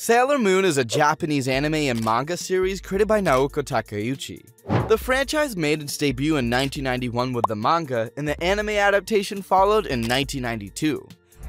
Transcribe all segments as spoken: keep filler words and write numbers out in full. Sailor Moon is a Japanese anime and manga series created by Naoko Takeuchi. The franchise made its debut in nineteen ninety-one with the manga, and the anime adaptation followed in nineteen ninety-two.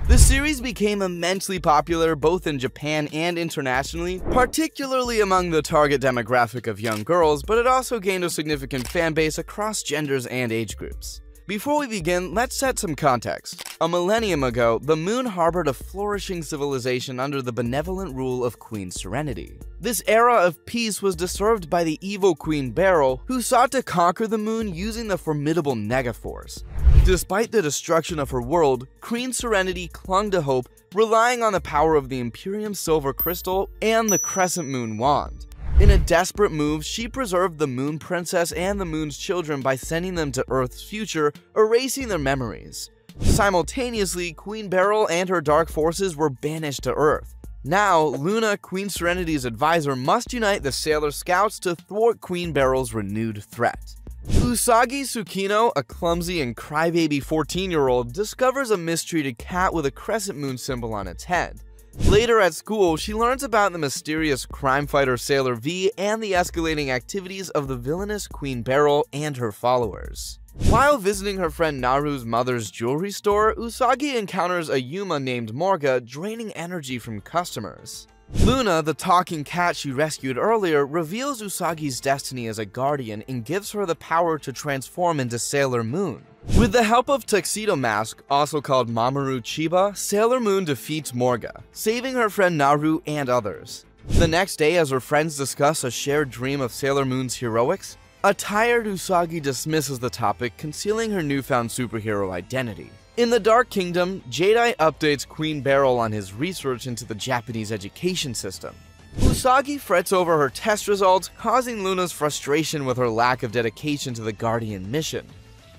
The series became immensely popular both in Japan and internationally, particularly among the target demographic of young girls, but it also gained a significant fanbase across genders and age groups. Before we begin, let's set some context. A millennium ago, the moon harbored a flourishing civilization under the benevolent rule of Queen Serenity. This era of peace was disturbed by the evil Queen Beryl, who sought to conquer the moon using the formidable Negaforce. Despite the destruction of her world, Queen Serenity clung to hope, relying on the power of the Imperium Silver Crystal and the Crescent Moon Wand. In a desperate move, she preserved the Moon Princess and the Moon's children by sending them to Earth's future, erasing their memories. Simultaneously, Queen Beryl and her dark forces were banished to Earth. Now, Luna, Queen Serenity's advisor, must unite the Sailor Scouts to thwart Queen Beryl's renewed threat. Usagi Tsukino, a clumsy and crybaby fourteen-year-old, discovers a mistreated cat with a crescent moon symbol on its head. Later at school, she learns about the mysterious crime fighter Sailor V and the escalating activities of the villainous Queen Beryl and her followers. While visiting her friend Naru's mother's jewelry store, Usagi encounters a Yōma named Morga draining energy from customers. Luna, the talking cat she rescued earlier, reveals Usagi's destiny as a guardian and gives her the power to transform into Sailor Moon. With the help of Tuxedo Mask, also called Mamoru Chiba, Sailor Moon defeats Morga, saving her friend Naru and others. The next day, as her friends discuss a shared dream of Sailor Moon's heroics, a tired Usagi dismisses the topic, concealing her newfound superhero identity. In the Dark Kingdom, Jadeite updates Queen Beryl on his research into the Japanese education system. Usagi frets over her test results, causing Luna's frustration with her lack of dedication to the Guardian mission.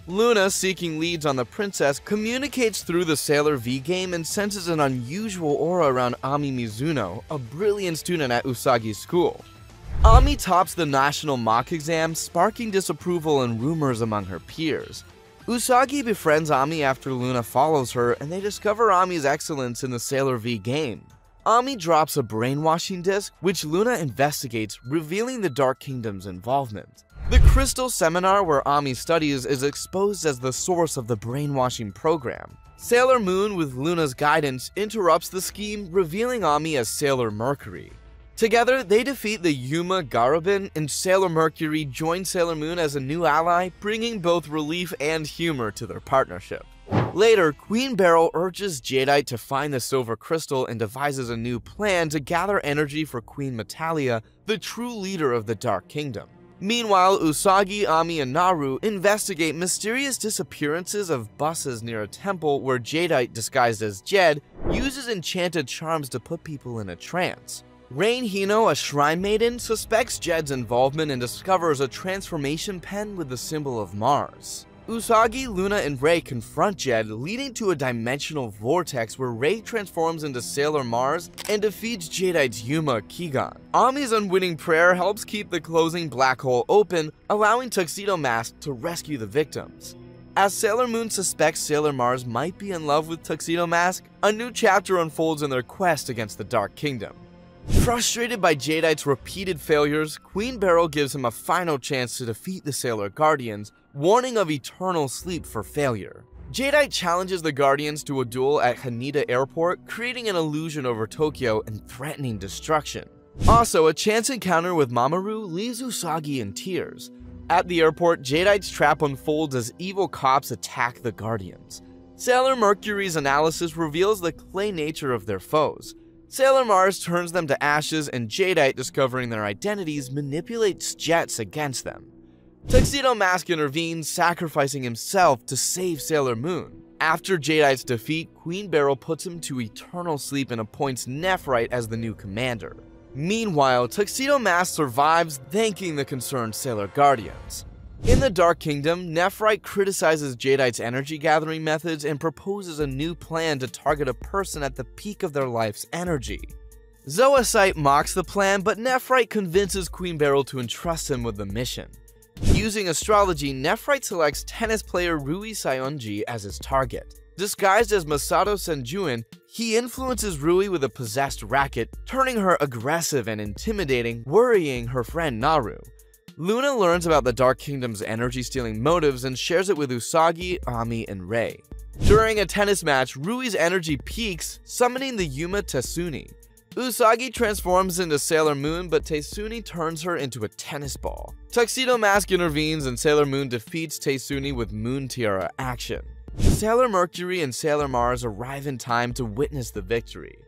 Luna, seeking leads on the princess, communicates through the Sailor V game and senses an unusual aura around Ami Mizuno, a brilliant student at Usagi's school. Ami tops the national mock exam, sparking disapproval and rumors among her peers. Usagi befriends Ami after Luna follows her, and they discover Ami's excellence in the Sailor V game. Ami drops a brainwashing disc, which Luna investigates, revealing the Dark Kingdom's involvement. The Crystal Seminar where Ami studies is exposed as the source of the brainwashing program. Sailor Moon, with Luna's guidance, interrupts the scheme, revealing Ami as Sailor Mercury. Together, they defeat the Yōma Garabin, and Sailor Mercury joins Sailor Moon as a new ally, bringing both relief and humor to their partnership. Later, Queen Beryl urges Jadeite to find the Silver Crystal and devises a new plan to gather energy for Queen Metalia, the true leader of the Dark Kingdom. Meanwhile, Usagi, Ami, and Naru investigate mysterious disappearances of buses near a temple where Jadeite, disguised as Jed, uses enchanted charms to put people in a trance. Rei Hino, a shrine maiden, suspects Jed's involvement and discovers a transformation pen with the symbol of Mars. Usagi, Luna, and Rei confront Jed, leading to a dimensional vortex where Rei transforms into Sailor Mars and defeats Jadeite's Yōma, Kigan. Ami's unwitting prayer helps keep the closing black hole open, allowing Tuxedo Mask to rescue the victims. As Sailor Moon suspects Sailor Mars might be in love with Tuxedo Mask, a new chapter unfolds in their quest against the Dark Kingdom. Frustrated by Jadeite's repeated failures, Queen Beryl gives him a final chance to defeat the Sailor Guardians, warning of eternal sleep for failure. Jadeite challenges the Guardians to a duel at Haneda Airport, creating an illusion over Tokyo and threatening destruction. Also, a chance encounter with Mamoru leaves Usagi in tears. At the airport, Jadeite's trap unfolds as evil cops attack the Guardians. Sailor Mercury's analysis reveals the clay nature of their foes. Sailor Mars turns them to ashes, and Jadeite, discovering their identities, manipulates jets against them. Tuxedo Mask intervenes, sacrificing himself to save Sailor Moon. After Jadeite's defeat, Queen Beryl puts him to eternal sleep and appoints Nephrite as the new commander. Meanwhile, Tuxedo Mask survives, thanking the concerned Sailor Guardians. In the Dark Kingdom, Nephrite criticizes Jadeite's energy-gathering methods and proposes a new plan to target a person at the peak of their life's energy. Zoisite mocks the plan, but Nephrite convinces Queen Beryl to entrust him with the mission. Using astrology, Nephrite selects tennis player Rui Sionji as his target. Disguised as Masato Sanjouin, He influences Rui with a possessed racket, turning her aggressive and intimidating, worrying her friend Naru. Luna learns about the Dark Kingdom's energy-stealing motives and shares it with Usagi, Ami, and Rei. During a tennis match, Rui's energy peaks, summoning the Yuma Tatsuni. Usagi transforms into Sailor Moon, but Tatsuni turns her into a tennis ball. Tuxedo Mask intervenes and Sailor Moon defeats Tatsuni with Moon Tiara action. Sailor Mercury and Sailor Mars arrive in time to witness the victory.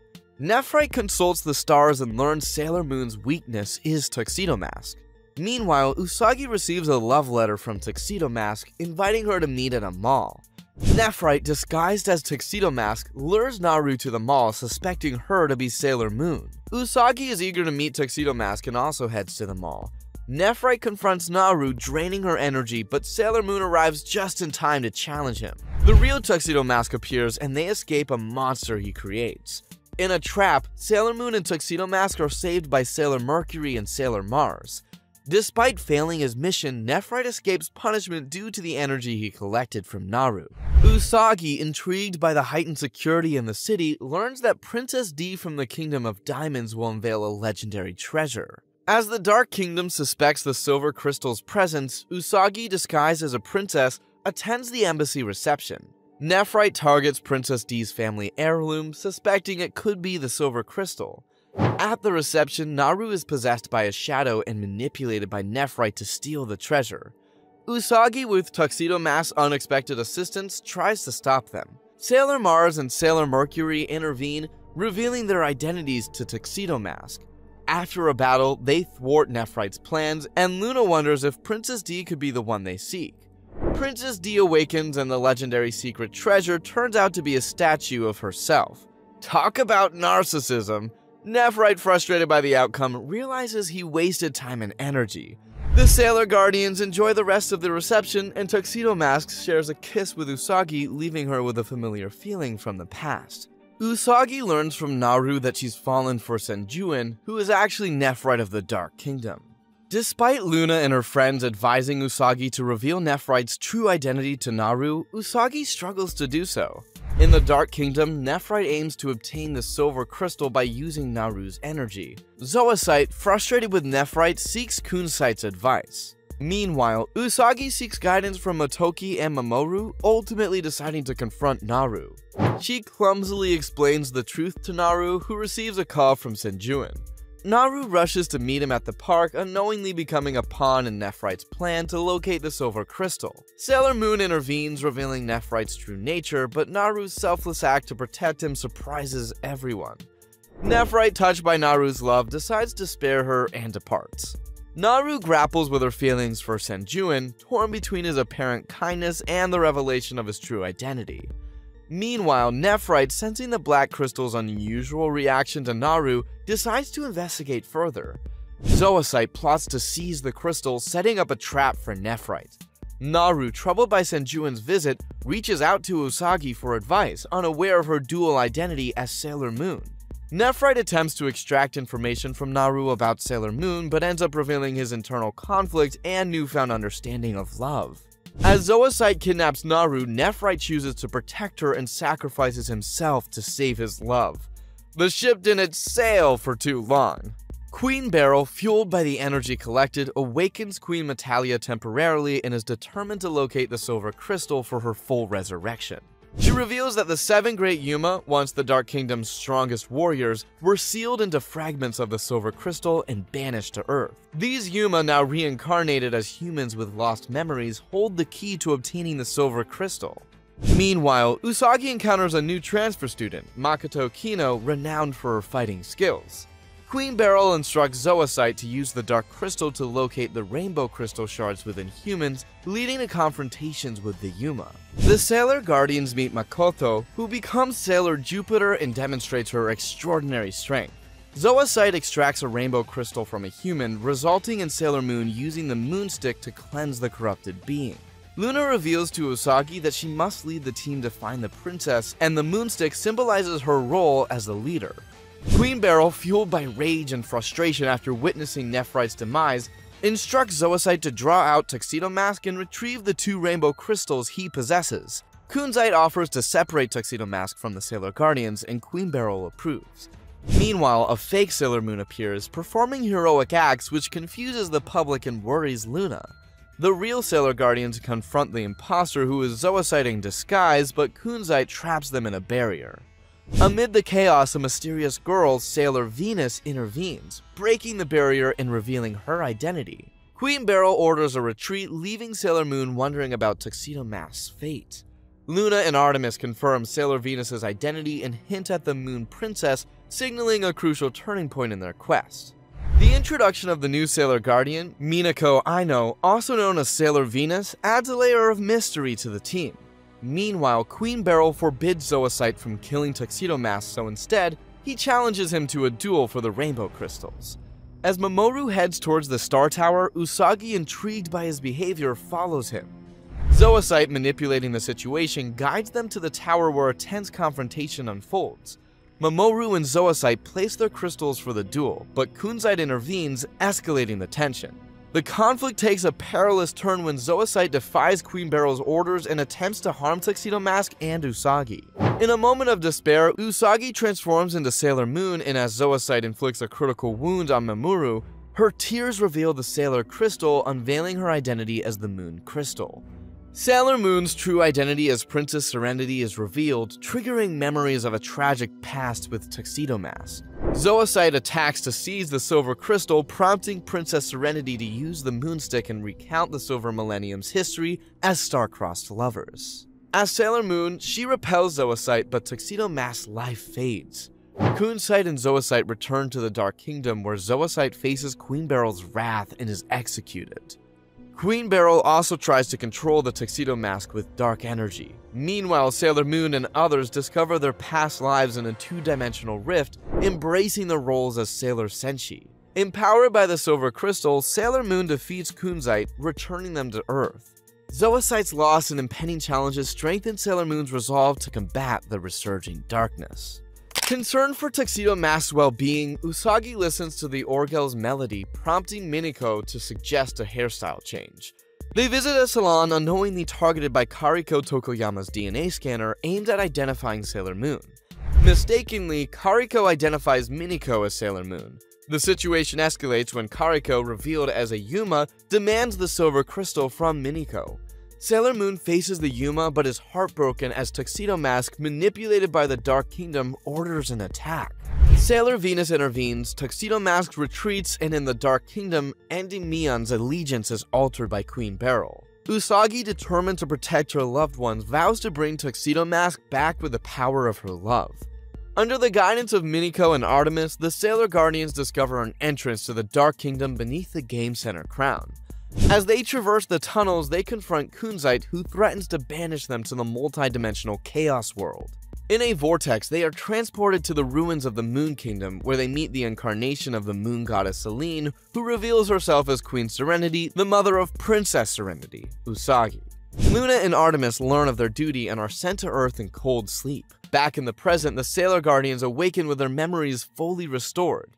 Nephrite consults the stars and learns Sailor Moon's weakness is Tuxedo Mask. Meanwhile, Usagi receives a love letter from Tuxedo Mask, inviting her to meet at a mall. Nephrite, disguised as Tuxedo Mask, lures Naru to the mall, suspecting her to be Sailor Moon. Usagi is eager to meet Tuxedo Mask and also heads to the mall. Nephrite confronts Naru, draining her energy, but Sailor Moon arrives just in time to challenge him. The real Tuxedo Mask appears, and they escape a monster he creates. In a trap, Sailor Moon and Tuxedo Mask are saved by Sailor Mercury and Sailor Mars. Despite failing his mission, Nephrite escapes punishment due to the energy he collected from Naru. Usagi, intrigued by the heightened security in the city, learns that Princess Di from the Kingdom of Diamonds will unveil a legendary treasure. As the Dark Kingdom suspects the Silver Crystal's presence, Usagi, disguised as a princess, attends the embassy reception. Nephrite targets Princess Di's family heirloom, suspecting it could be the Silver Crystal. At the reception, Naru is possessed by a shadow and manipulated by Nephrite to steal the treasure. Usagi, with Tuxedo Mask's unexpected assistance, tries to stop them. Sailor Mars and Sailor Mercury intervene, revealing their identities to Tuxedo Mask. After a battle, they thwart Nephrite's plans, and Luna wonders if Princess Di could be the one they seek. Princess Di awakens, and the legendary secret treasure turns out to be a statue of herself. Talk about narcissism! Nephrite, frustrated by the outcome, realizes he wasted time and energy. The Sailor Guardians enjoy the rest of the reception, and Tuxedo Mask shares a kiss with Usagi, leaving her with a familiar feeling from the past. Usagi learns from Naru that she's fallen for Sanjouin, who is actually Nephrite of the Dark Kingdom. Despite Luna and her friends advising Usagi to reveal Nephrite's true identity to Naru, Usagi struggles to do so. In the Dark Kingdom, Nephrite aims to obtain the Silver Crystal by using Naru's energy. Zoisite, frustrated with Nephrite, seeks Kunzite's advice. Meanwhile, Usagi seeks guidance from Motoki and Mamoru, ultimately deciding to confront Naru. She clumsily explains the truth to Naru, who receives a call from Sanjouin. Naru rushes to meet him at the park, unknowingly becoming a pawn in Nephrite's plan to locate the Silver Crystal. Sailor Moon intervenes, revealing Nephrite's true nature, but Naru's selfless act to protect him surprises everyone. Nephrite, touched by Naru's love, decides to spare her and departs. Naru grapples with her feelings for Sanjouin, torn between his apparent kindness and the revelation of his true identity. Meanwhile, Nephrite, sensing the Black Crystal's unusual reaction to Naru, decides to investigate further. Zoisite plots to seize the crystal, setting up a trap for Nephrite. Naru, troubled by Sanjouin's visit, reaches out to Usagi for advice, unaware of her dual identity as Sailor Moon. Nephrite attempts to extract information from Naru about Sailor Moon, but ends up revealing his internal conflict and newfound understanding of love. As Zoisite kidnaps Naru, Nephrite chooses to protect her and sacrifices himself to save his love. The ship didn't sail for too long. Queen Beryl, fueled by the energy collected, awakens Queen Metalia temporarily and is determined to locate the Silver Crystal for her full resurrection. She reveals that the seven great Yōma, once the Dark Kingdom's strongest warriors, were sealed into fragments of the Silver Crystal and banished to Earth. These Yōma, now reincarnated as humans with lost memories, hold the key to obtaining the Silver Crystal. Meanwhile, Usagi encounters a new transfer student, Makoto Kino, renowned for her fighting skills. Queen Beryl instructs Zoisite to use the Dark Crystal to locate the Rainbow Crystal shards within humans, leading to confrontations with the Yuma. The Sailor Guardians meet Makoto, who becomes Sailor Jupiter and demonstrates her extraordinary strength. Zoisite extracts a Rainbow Crystal from a human, resulting in Sailor Moon using the Moonstick to cleanse the corrupted being. Luna reveals to Usagi that she must lead the team to find the princess, and the Moonstick symbolizes her role as the leader. Queen Beryl, fueled by rage and frustration after witnessing Nephrite's demise, instructs Zoisite to draw out Tuxedo Mask and retrieve the two Rainbow Crystals he possesses. Kunzite offers to separate Tuxedo Mask from the Sailor Guardians, and Queen Beryl approves. Meanwhile, a fake Sailor Moon appears, performing heroic acts which confuses the public and worries Luna. The real Sailor Guardians confront the imposter, who is Zoisite in disguise, but Kunzite traps them in a barrier. Amid the chaos, a mysterious girl, Sailor Venus, intervenes, breaking the barrier and revealing her identity. Queen Beryl orders a retreat, leaving Sailor Moon wondering about Tuxedo Mask's fate. Luna and Artemis confirm Sailor Venus's identity and hint at the Moon Princess, signaling a crucial turning point in their quest. The introduction of the new Sailor Guardian, Minako Aino, also known as Sailor Venus, adds a layer of mystery to the team. Meanwhile, Queen Beryl forbids Zoisite from killing Tuxedo Mask, so instead, he challenges him to a duel for the Rainbow Crystals. As Mamoru heads towards the Star Tower, Usagi, intrigued by his behavior, follows him. Zoisite, manipulating the situation, guides them to the tower where a tense confrontation unfolds. Mamoru and Zoisite place their crystals for the duel, but Kunzite intervenes, escalating the tension. The conflict takes a perilous turn when Zoisite defies Queen Beryl's orders and attempts to harm Tuxedo Mask and Usagi. In a moment of despair, Usagi transforms into Sailor Moon, and as Zoisite inflicts a critical wound on Mamoru, her tears reveal the Sailor Crystal, unveiling her identity as the Moon Crystal. Sailor Moon's true identity as Princess Serenity is revealed, triggering memories of a tragic past with Tuxedo Mask. Zoisite attacks to seize the Silver Crystal, prompting Princess Serenity to use the Moonstick and recount the Silver Millennium's history as star-crossed lovers. As Sailor Moon, she repels Zoisite, but Tuxedo Mask's life fades. Kunzite and Zoisite return to the Dark Kingdom, where Zoisite faces Queen Beryl's wrath and is executed. Queen Beryl also tries to control the Tuxedo Mask with dark energy. Meanwhile, Sailor Moon and others discover their past lives in a two-dimensional rift, embracing their roles as Sailor Senshi. Empowered by the Silver Crystal, Sailor Moon defeats Kunzite, returning them to Earth. Zoisite's loss and impending challenges strengthen Sailor Moon's resolve to combat the resurging darkness. Concerned for Tuxedo Mask's well-being, Usagi listens to the orgel's melody, prompting Minako to suggest a hairstyle change. They visit a salon unknowingly targeted by Kariko Tokoyama's D N A scanner aimed at identifying Sailor Moon. Mistakenly, Kariko identifies Minako as Sailor Moon. The situation escalates when Kariko, revealed as a Yōma, demands the Silver Crystal from Minako. Sailor Moon faces the Yōma but is heartbroken as Tuxedo Mask, manipulated by the Dark Kingdom, orders an attack. Sailor Venus intervenes, Tuxedo Mask retreats, and in the Dark Kingdom, Endymion's allegiance is altered by Queen Beryl. Usagi, determined to protect her loved ones, vows to bring Tuxedo Mask back with the power of her love. Under the guidance of Minako and Artemis, the Sailor Guardians discover an entrance to the Dark Kingdom beneath the Game Center crown. As they traverse the tunnels, they confront Kunzite, who threatens to banish them to the multidimensional Chaos World. In a vortex, they are transported to the ruins of the Moon Kingdom, where they meet the incarnation of the Moon Goddess Selene, who reveals herself as Queen Serenity, the mother of Princess Serenity, Usagi. Luna and Artemis learn of their duty and are sent to Earth in cold sleep. Back in the present, the Sailor Guardians awaken with their memories fully restored.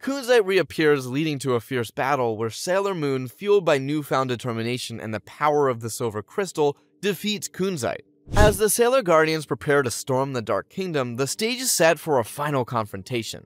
Kunzite reappears, leading to a fierce battle where Sailor Moon, fueled by newfound determination and the power of the Silver Crystal, defeats Kunzite. As the Sailor Guardians prepare to storm the Dark Kingdom, the stage is set for a final confrontation.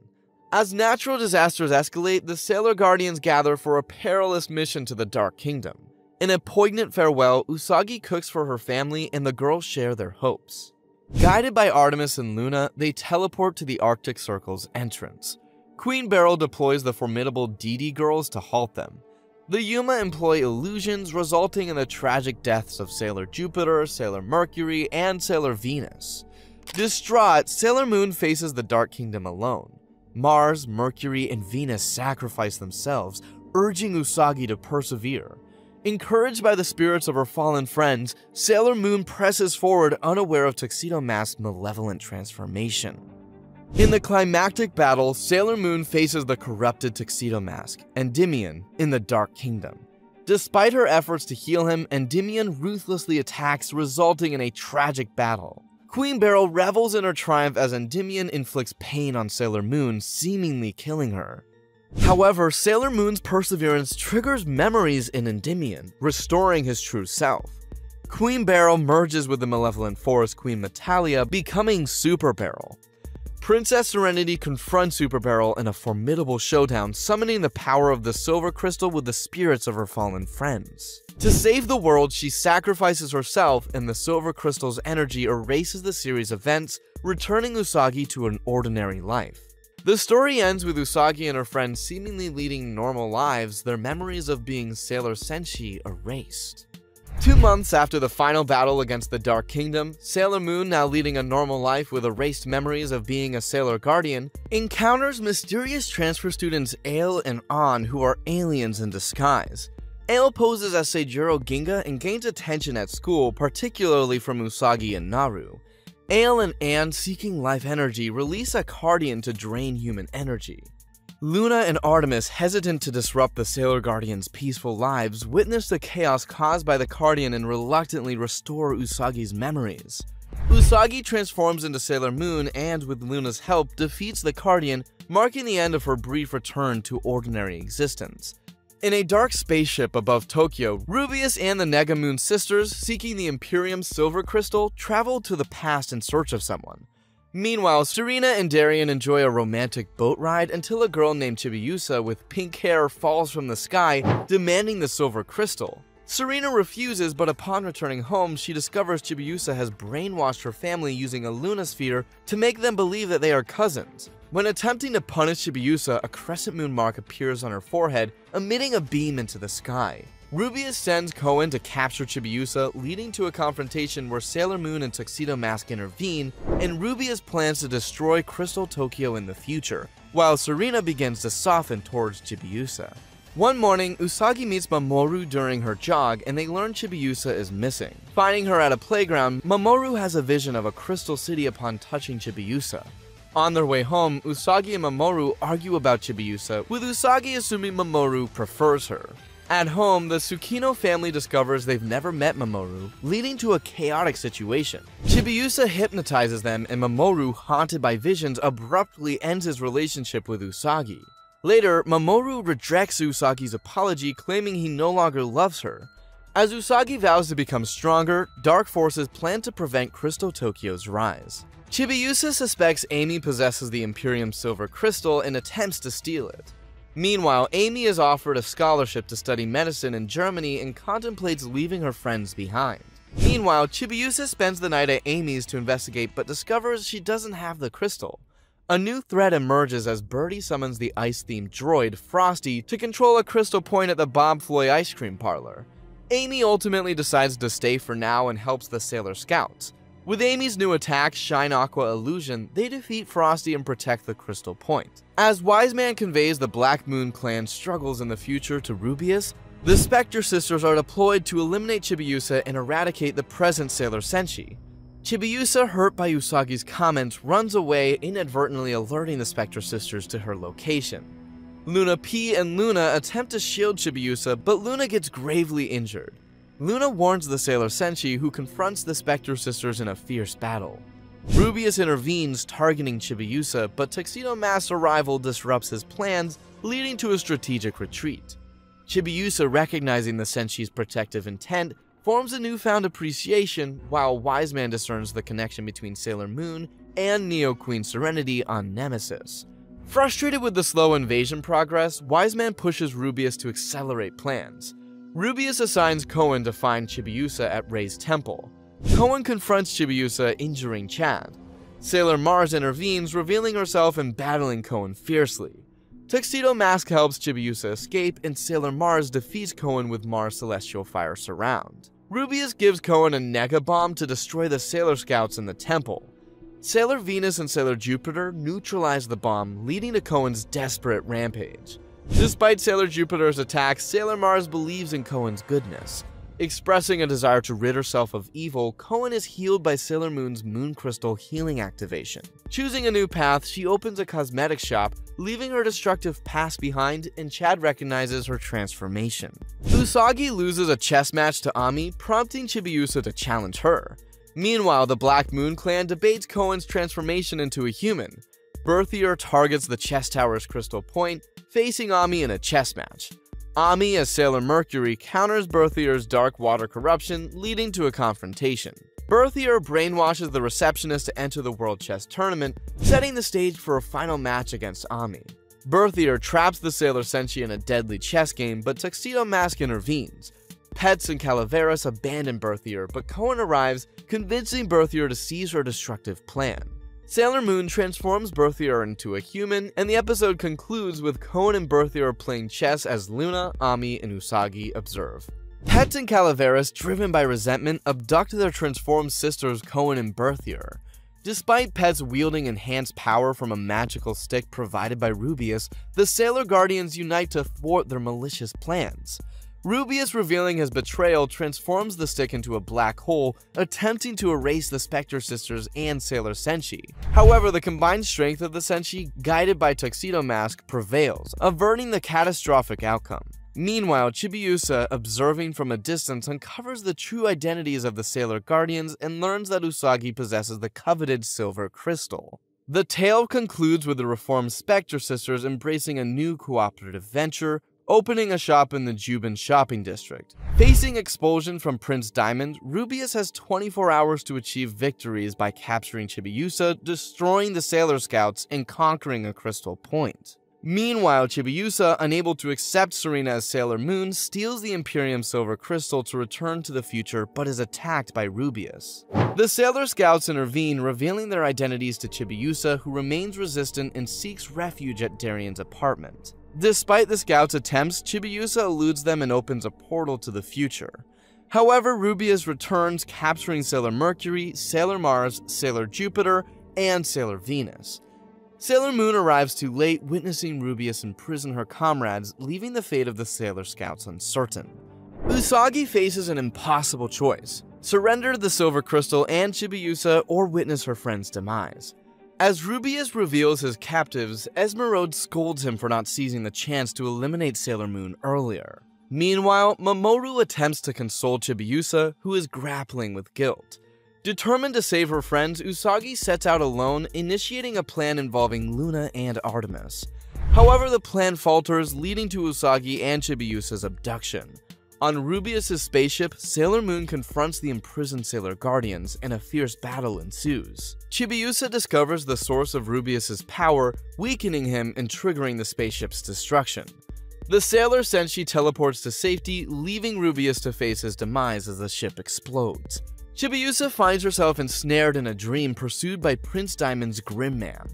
As natural disasters escalate, the Sailor Guardians gather for a perilous mission to the Dark Kingdom. In a poignant farewell, Usagi cooks for her family and the girls share their hopes. Guided by Artemis and Luna, they teleport to the Arctic Circle's entrance. Queen Beryl deploys the formidable Didi girls to halt them. The Yōma employ illusions, resulting in the tragic deaths of Sailor Jupiter, Sailor Mercury, and Sailor Venus. Distraught, Sailor Moon faces the Dark Kingdom alone. Mars, Mercury, and Venus sacrifice themselves, urging Usagi to persevere. Encouraged by the spirits of her fallen friends, Sailor Moon presses forward, unaware of Tuxedo Mask's malevolent transformation. In the climactic battle, Sailor Moon faces the corrupted Tuxedo Mask, Endymion, in the Dark Kingdom. Despite her efforts to heal him, Endymion ruthlessly attacks, resulting in a tragic battle. Queen Beryl revels in her triumph as Endymion inflicts pain on Sailor Moon, seemingly killing her. However, Sailor Moon's perseverance triggers memories in Endymion, restoring his true self. Queen Beryl merges with the malevolent forest queen Metalia, becoming Super Beryl. Princess Serenity confronts Super Beryl in a formidable showdown, summoning the power of the Silver Crystal with the spirits of her fallen friends. To save the world, she sacrifices herself, and the Silver Crystal's energy erases the series' events, returning Usagi to an ordinary life. The story ends with Usagi and her friends seemingly leading normal lives, their memories of being Sailor Senshi erased. Two months after the final battle against the Dark Kingdom, Sailor Moon, now leading a normal life with erased memories of being a Sailor Guardian, encounters mysterious transfer students Ale and An, who are aliens in disguise. Ale poses as Seijiro Ginga and gains attention at school, particularly from Usagi and Naru. Ale and An, seeking life energy, release a Guardian to drain human energy. Luna and Artemis, hesitant to disrupt the Sailor Guardian's peaceful lives, witness the chaos caused by the Guardian and reluctantly restore Usagi's memories. Usagi transforms into Sailor Moon and, with Luna's help, defeats the Guardian, marking the end of her brief return to ordinary existence. In a dark spaceship above Tokyo, Rubeus and the Negamoon sisters, seeking the Imperium Silver Crystal, travel to the past in search of someone. Meanwhile, Serena and Darien enjoy a romantic boat ride until a girl named Chibiusa with pink hair falls from the sky, demanding the Silver Crystal. Serena refuses, but upon returning home, she discovers Chibiusa has brainwashed her family using a Luna sphere to make them believe that they are cousins. When attempting to punish Chibiusa, a crescent moon mark appears on her forehead, emitting a beam into the sky. Rubeus sends Cohen to capture Chibiusa, leading to a confrontation where Sailor Moon and Tuxedo Mask intervene, and Rubeus plans to destroy Crystal Tokyo in the future, while Serena begins to soften towards Chibiusa. One morning, Usagi meets Mamoru during her jog, and they learn Chibiusa is missing. Finding her at a playground, Mamoru has a vision of a crystal city upon touching Chibiusa. On their way home, Usagi and Mamoru argue about Chibiusa, with Usagi assuming Mamoru prefers her. At home, the Tsukino family discovers they've never met Mamoru, leading to a chaotic situation. Chibiusa hypnotizes them, and Mamoru, haunted by visions, abruptly ends his relationship with Usagi. Later, Mamoru rejects Usagi's apology, claiming he no longer loves her. As Usagi vows to become stronger, dark forces plan to prevent Crystal Tokyo's rise. Chibiusa suspects Ami possesses the Imperium Silver Crystal and attempts to steal it. Meanwhile, Ami is offered a scholarship to study medicine in Germany and contemplates leaving her friends behind. Meanwhile, Chibiusa spends the night at Ami's to investigate but discovers she doesn't have the crystal. A new threat emerges as Birdie summons the ice-themed droid, Frosty, to control a crystal point at the Bob Floyd ice cream parlor. Ami ultimately decides to stay for now and helps the Sailor Scouts. With Ami's new attack, Shine Aqua Illusion, they defeat Frosty and protect the Crystal Point. As Wise Man conveys the Black Moon Clan's struggles in the future to Rubeus, the Spectre Sisters are deployed to eliminate Chibiusa and eradicate the present Sailor Senshi. Chibiusa, hurt by Usagi's comments, runs away, inadvertently alerting the Spectre Sisters to her location. Luna P and Luna attempt to shield Chibiusa, but Luna gets gravely injured. Luna warns the Sailor Senshi, who confronts the Spectre Sisters in a fierce battle. Rubeus intervenes, targeting Chibiusa, but Tuxedo Mask's arrival disrupts his plans, leading to a strategic retreat. Chibiusa, recognizing the Senshi's protective intent, forms a newfound appreciation, while Wise Man discerns the connection between Sailor Moon and Neo Queen Serenity on Nemesis. Frustrated with the slow invasion progress, Wise Man pushes Rubeus to accelerate plans. Rubeus assigns Cohen to find Chibiusa at Rei's temple. Cohen confronts Chibiusa, injuring Chad. Sailor Mars intervenes, revealing herself and battling Cohen fiercely. Tuxedo Mask helps Chibiusa escape, and Sailor Mars defeats Cohen with Mars Celestial Fire Surround. Rubeus gives Cohen a Nega Bomb to destroy the Sailor Scouts in the temple. Sailor Venus and Sailor Jupiter neutralize the bomb, leading to Cohen's desperate rampage. Despite Sailor Jupiter's attacks, Sailor Mars believes in Cohen's goodness. Expressing a desire to rid herself of evil, Cohen is healed by Sailor Moon's Moon Crystal healing activation. Choosing a new path, she opens a cosmetic shop, leaving her destructive past behind, and Chad recognizes her transformation. Usagi loses a chess match to Ami, prompting Chibiusa to challenge her. Meanwhile, the Black Moon Clan debates Cohen's transformation into a human. Berthier targets the chess tower's crystal point, facing Ami in a chess match. Ami, as Sailor Mercury, counters Berthier's dark water corruption, leading to a confrontation. Berthier brainwashes the receptionist to enter the World Chess Tournament, setting the stage for a final match against Ami. Berthier traps the Sailor Senshi in a deadly chess game, but Tuxedo Mask intervenes. Pets and Calaveras abandon Berthier, but Cohen arrives, convincing Berthier to seize her destructive plan. Sailor Moon transforms Berthier into a human, and the episode concludes with Cohen and Berthier playing chess as Luna, Ami, and Usagi observe. Pets and Calaveras, driven by resentment, abduct their transformed sisters Cohen and Berthier. Despite Pets wielding enhanced power from a magical stick provided by Rubeus, the Sailor Guardians unite to thwart their malicious plans. Rubeus, revealing his betrayal, transforms the stick into a black hole, attempting to erase the Spectre Sisters and Sailor Senshi. However, the combined strength of the Senshi, guided by Tuxedo Mask, prevails, averting the catastrophic outcome. Meanwhile, Chibiusa, observing from a distance, uncovers the true identities of the Sailor Guardians and learns that Usagi possesses the coveted Silver Crystal. The tale concludes with the reformed Spectre Sisters embracing a new cooperative venture, opening a shop in the Juban shopping district. Facing expulsion from Prince Diamond, Rubeus has twenty-four hours to achieve victories by capturing Chibiusa, destroying the Sailor Scouts, and conquering a crystal point. Meanwhile, Chibiusa, unable to accept Serena as Sailor Moon, steals the Imperium Silver Crystal to return to the future, but is attacked by Rubeus. The Sailor Scouts intervene, revealing their identities to Chibiusa, who remains resistant and seeks refuge at Darien's apartment. Despite the scouts' attempts, Chibiusa eludes them and opens a portal to the future. However, Rubeus returns, capturing Sailor Mercury, Sailor Mars, Sailor Jupiter, and Sailor Venus. Sailor Moon arrives too late, witnessing Rubeus imprison her comrades, leaving the fate of the Sailor Scouts uncertain. Usagi faces an impossible choice: surrender the Silver Crystal and Chibiusa, or witness her friend's demise. As Rubeus reveals his captives, Esmeralda scolds him for not seizing the chance to eliminate Sailor Moon earlier. Meanwhile, Mamoru attempts to console Chibiusa, who is grappling with guilt. Determined to save her friends, Usagi sets out alone, initiating a plan involving Luna and Artemis. However, the plan falters, leading to Usagi and Chibiusa's abduction. On Rubeus' spaceship, Sailor Moon confronts the imprisoned Sailor Guardians, and a fierce battle ensues. Chibiusa discovers the source of Rubeus' power, weakening him and triggering the spaceship's destruction. The Sailor Senshi teleports to safety, leaving Rubeus to face his demise as the ship explodes. Chibiusa finds herself ensnared in a dream pursued by Prince Diamond's Grim Man.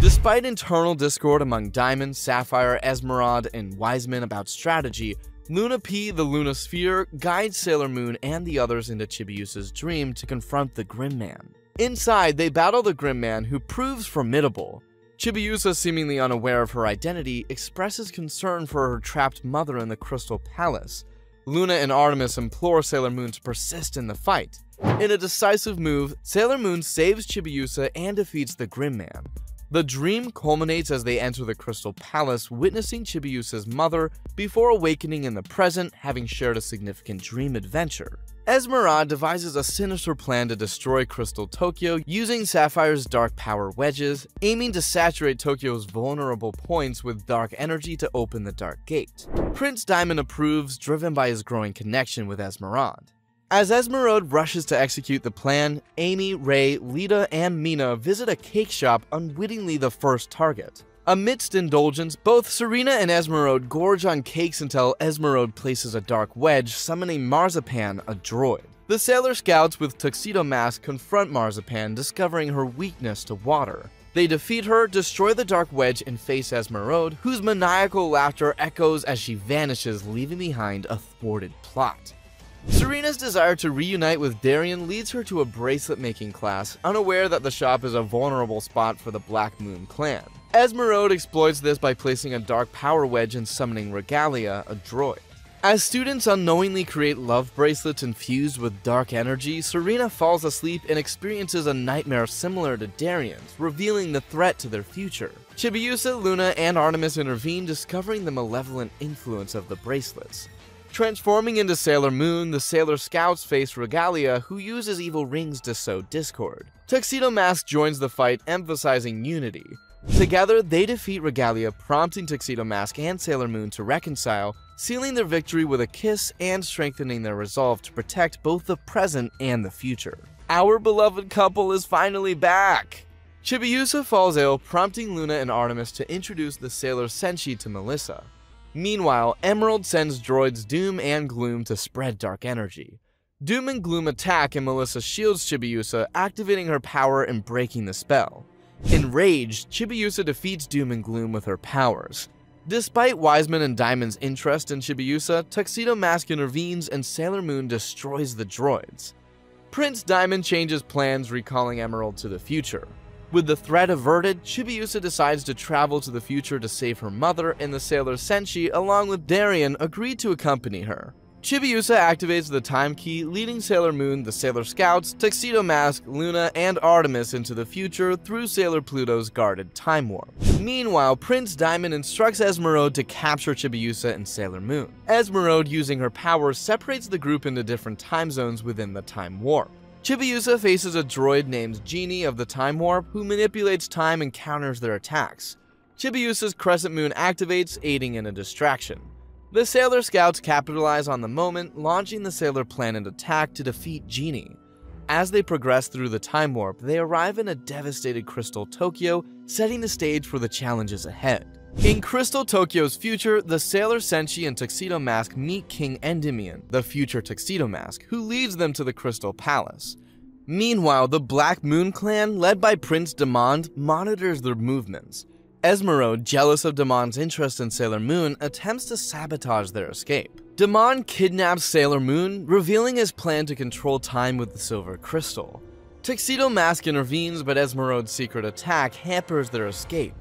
Despite internal discord among Diamond, Sapphire, Esmeralda, and Wise Man about strategy, Luna P, the Luna Sphere, guides Sailor Moon and the others into Chibiusa's dream to confront the Grim Man. Inside, they battle the Grim Man, who proves formidable. Chibiusa, seemingly unaware of her identity, expresses concern for her trapped mother in the Crystal Palace. Luna and Artemis implore Sailor Moon to persist in the fight. In a decisive move, Sailor Moon saves Chibiusa and defeats the Grim Man. The dream culminates as they enter the Crystal Palace, witnessing Chibiusa's mother before awakening in the present, having shared a significant dream adventure. Esmeralda devises a sinister plan to destroy Crystal Tokyo using Sapphire's dark power wedges, aiming to saturate Tokyo's vulnerable points with dark energy to open the Dark Gate. Prince Diamond approves, driven by his growing connection with Esmeralda. As Esmeralda rushes to execute the plan, Amy, Rei, Lita, and Mina visit a cake shop, unwittingly the first target. Amidst indulgence, both Serena and Esmeralda gorge on cakes until Esmeralda places a dark wedge, summoning Marzipan, a droid. The Sailor Scouts with Tuxedo Mask confront Marzipan, discovering her weakness to water. They defeat her, destroy the dark wedge, and face Esmeralda, whose maniacal laughter echoes as she vanishes, leaving behind a thwarted plot. Serena's desire to reunite with Darien leads her to a bracelet-making class, unaware that the shop is a vulnerable spot for the Black Moon clan. Esmeralda exploits this by placing a dark power wedge and summoning Regalia, a droid. As students unknowingly create love bracelets infused with dark energy, Serena falls asleep and experiences a nightmare similar to Darien's, revealing the threat to their future. Chibiusa, Luna, and Artemis intervene, discovering the malevolent influence of the bracelets. Transforming into Sailor Moon, the Sailor Scouts face Regalia, who uses evil rings to sow discord. Tuxedo Mask joins the fight, emphasizing unity. Together, they defeat Regalia, prompting Tuxedo Mask and Sailor Moon to reconcile, sealing their victory with a kiss and strengthening their resolve to protect both the present and the future. Our beloved couple is finally back! Chibiusa falls ill, prompting Luna and Artemis to introduce the Sailor Senshi to Melissa. Meanwhile, Emerald sends droids Doom and Gloom to spread dark energy. Doom and Gloom attack and Melissa shields Chibiusa, activating her power and breaking the spell. Enraged, Chibiusa defeats Doom and Gloom with her powers. Despite Wise Man and Diamond's interest in Chibiusa, Tuxedo Mask intervenes and Sailor Moon destroys the droids. Prince Diamond changes plans, recalling Emerald to the future. With the threat averted, Chibiusa decides to travel to the future to save her mother, and the Sailor Senshi, along with Darien, agree to accompany her. Chibiusa activates the Time Key, leading Sailor Moon, the Sailor Scouts, Tuxedo Mask, Luna, and Artemis into the future through Sailor Pluto's guarded time warp. Meanwhile, Prince Diamond instructs Esmeraude to capture Chibiusa and Sailor Moon. Esmeraude, using her power, separates the group into different time zones within the time warp. Chibiusa faces a droid named Genie of the Time Warp, who manipulates time and counters their attacks. Chibiusa's Crescent Moon activates, aiding in a distraction. The Sailor Scouts capitalize on the moment, launching the Sailor Planet attack to defeat Genie. As they progress through the Time Warp, they arrive in a devastated Crystal Tokyo, setting the stage for the challenges ahead. In Crystal Tokyo's future, the Sailor Senshi and Tuxedo Mask meet King Endymion, the future Tuxedo Mask, who leads them to the Crystal Palace. Meanwhile, the Black Moon Clan, led by Prince Demond, monitors their movements. Esmeraude, jealous of Demond's interest in Sailor Moon, attempts to sabotage their escape. Demond kidnaps Sailor Moon, revealing his plan to control time with the Silver Crystal. Tuxedo Mask intervenes, but Esmeraude's secret attack hampers their escape.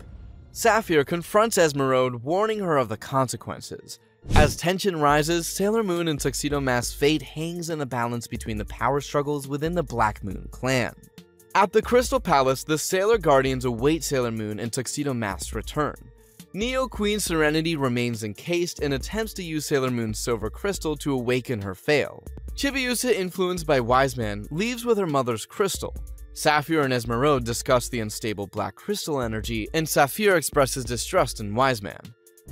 Saphir confronts Esmeraude, warning her of the consequences. As tension rises, Sailor Moon and Tuxedo Mask's fate hangs in the balance between the power struggles within the Black Moon Clan. At the Crystal Palace, the Sailor Guardians await Sailor Moon and Tuxedo Mask's return. Neo Queen Serenity remains encased and attempts to use Sailor Moon's Silver Crystal to awaken her fail. Chibiusa, influenced by Wise Man, leaves with her mother's crystal. Saphir and Esmeraude discuss the unstable black crystal energy, and Saphir expresses distrust in Wise Man.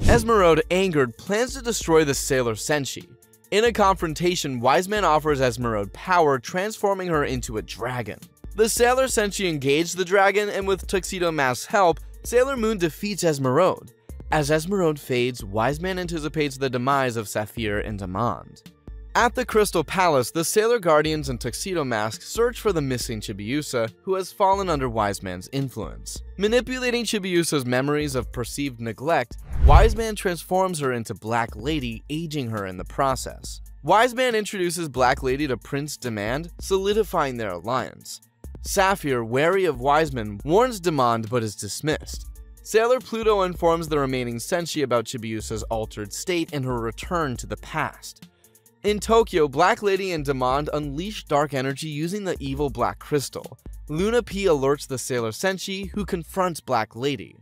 Esmeraude, angered, plans to destroy the Sailor Senshi. In a confrontation, Wise Man offers Esmeraude power, transforming her into a dragon. The Sailor Senshi engages the dragon, and with Tuxedo Mask's help, Sailor Moon defeats Esmeraude. As Esmeraude fades, Wise Man anticipates the demise of Saphir and Demond. At the Crystal Palace, the Sailor Guardians and Tuxedo Mask search for the missing Chibiusa, who has fallen under Wise Man's influence. Manipulating Chibiusa's memories of perceived neglect, Wise Man transforms her into Black Lady, aging her in the process. Wise Man introduces Black Lady to Prince Demond, solidifying their alliance. Saphir, wary of Wise Man, warns Demond but is dismissed. Sailor Pluto informs the remaining Senshi about Chibiusa's altered state and her return to the past. In Tokyo, Black Lady and Demond unleash dark energy using the evil Black Crystal. Luna P alerts the Sailor Senshi, who confronts Black Lady.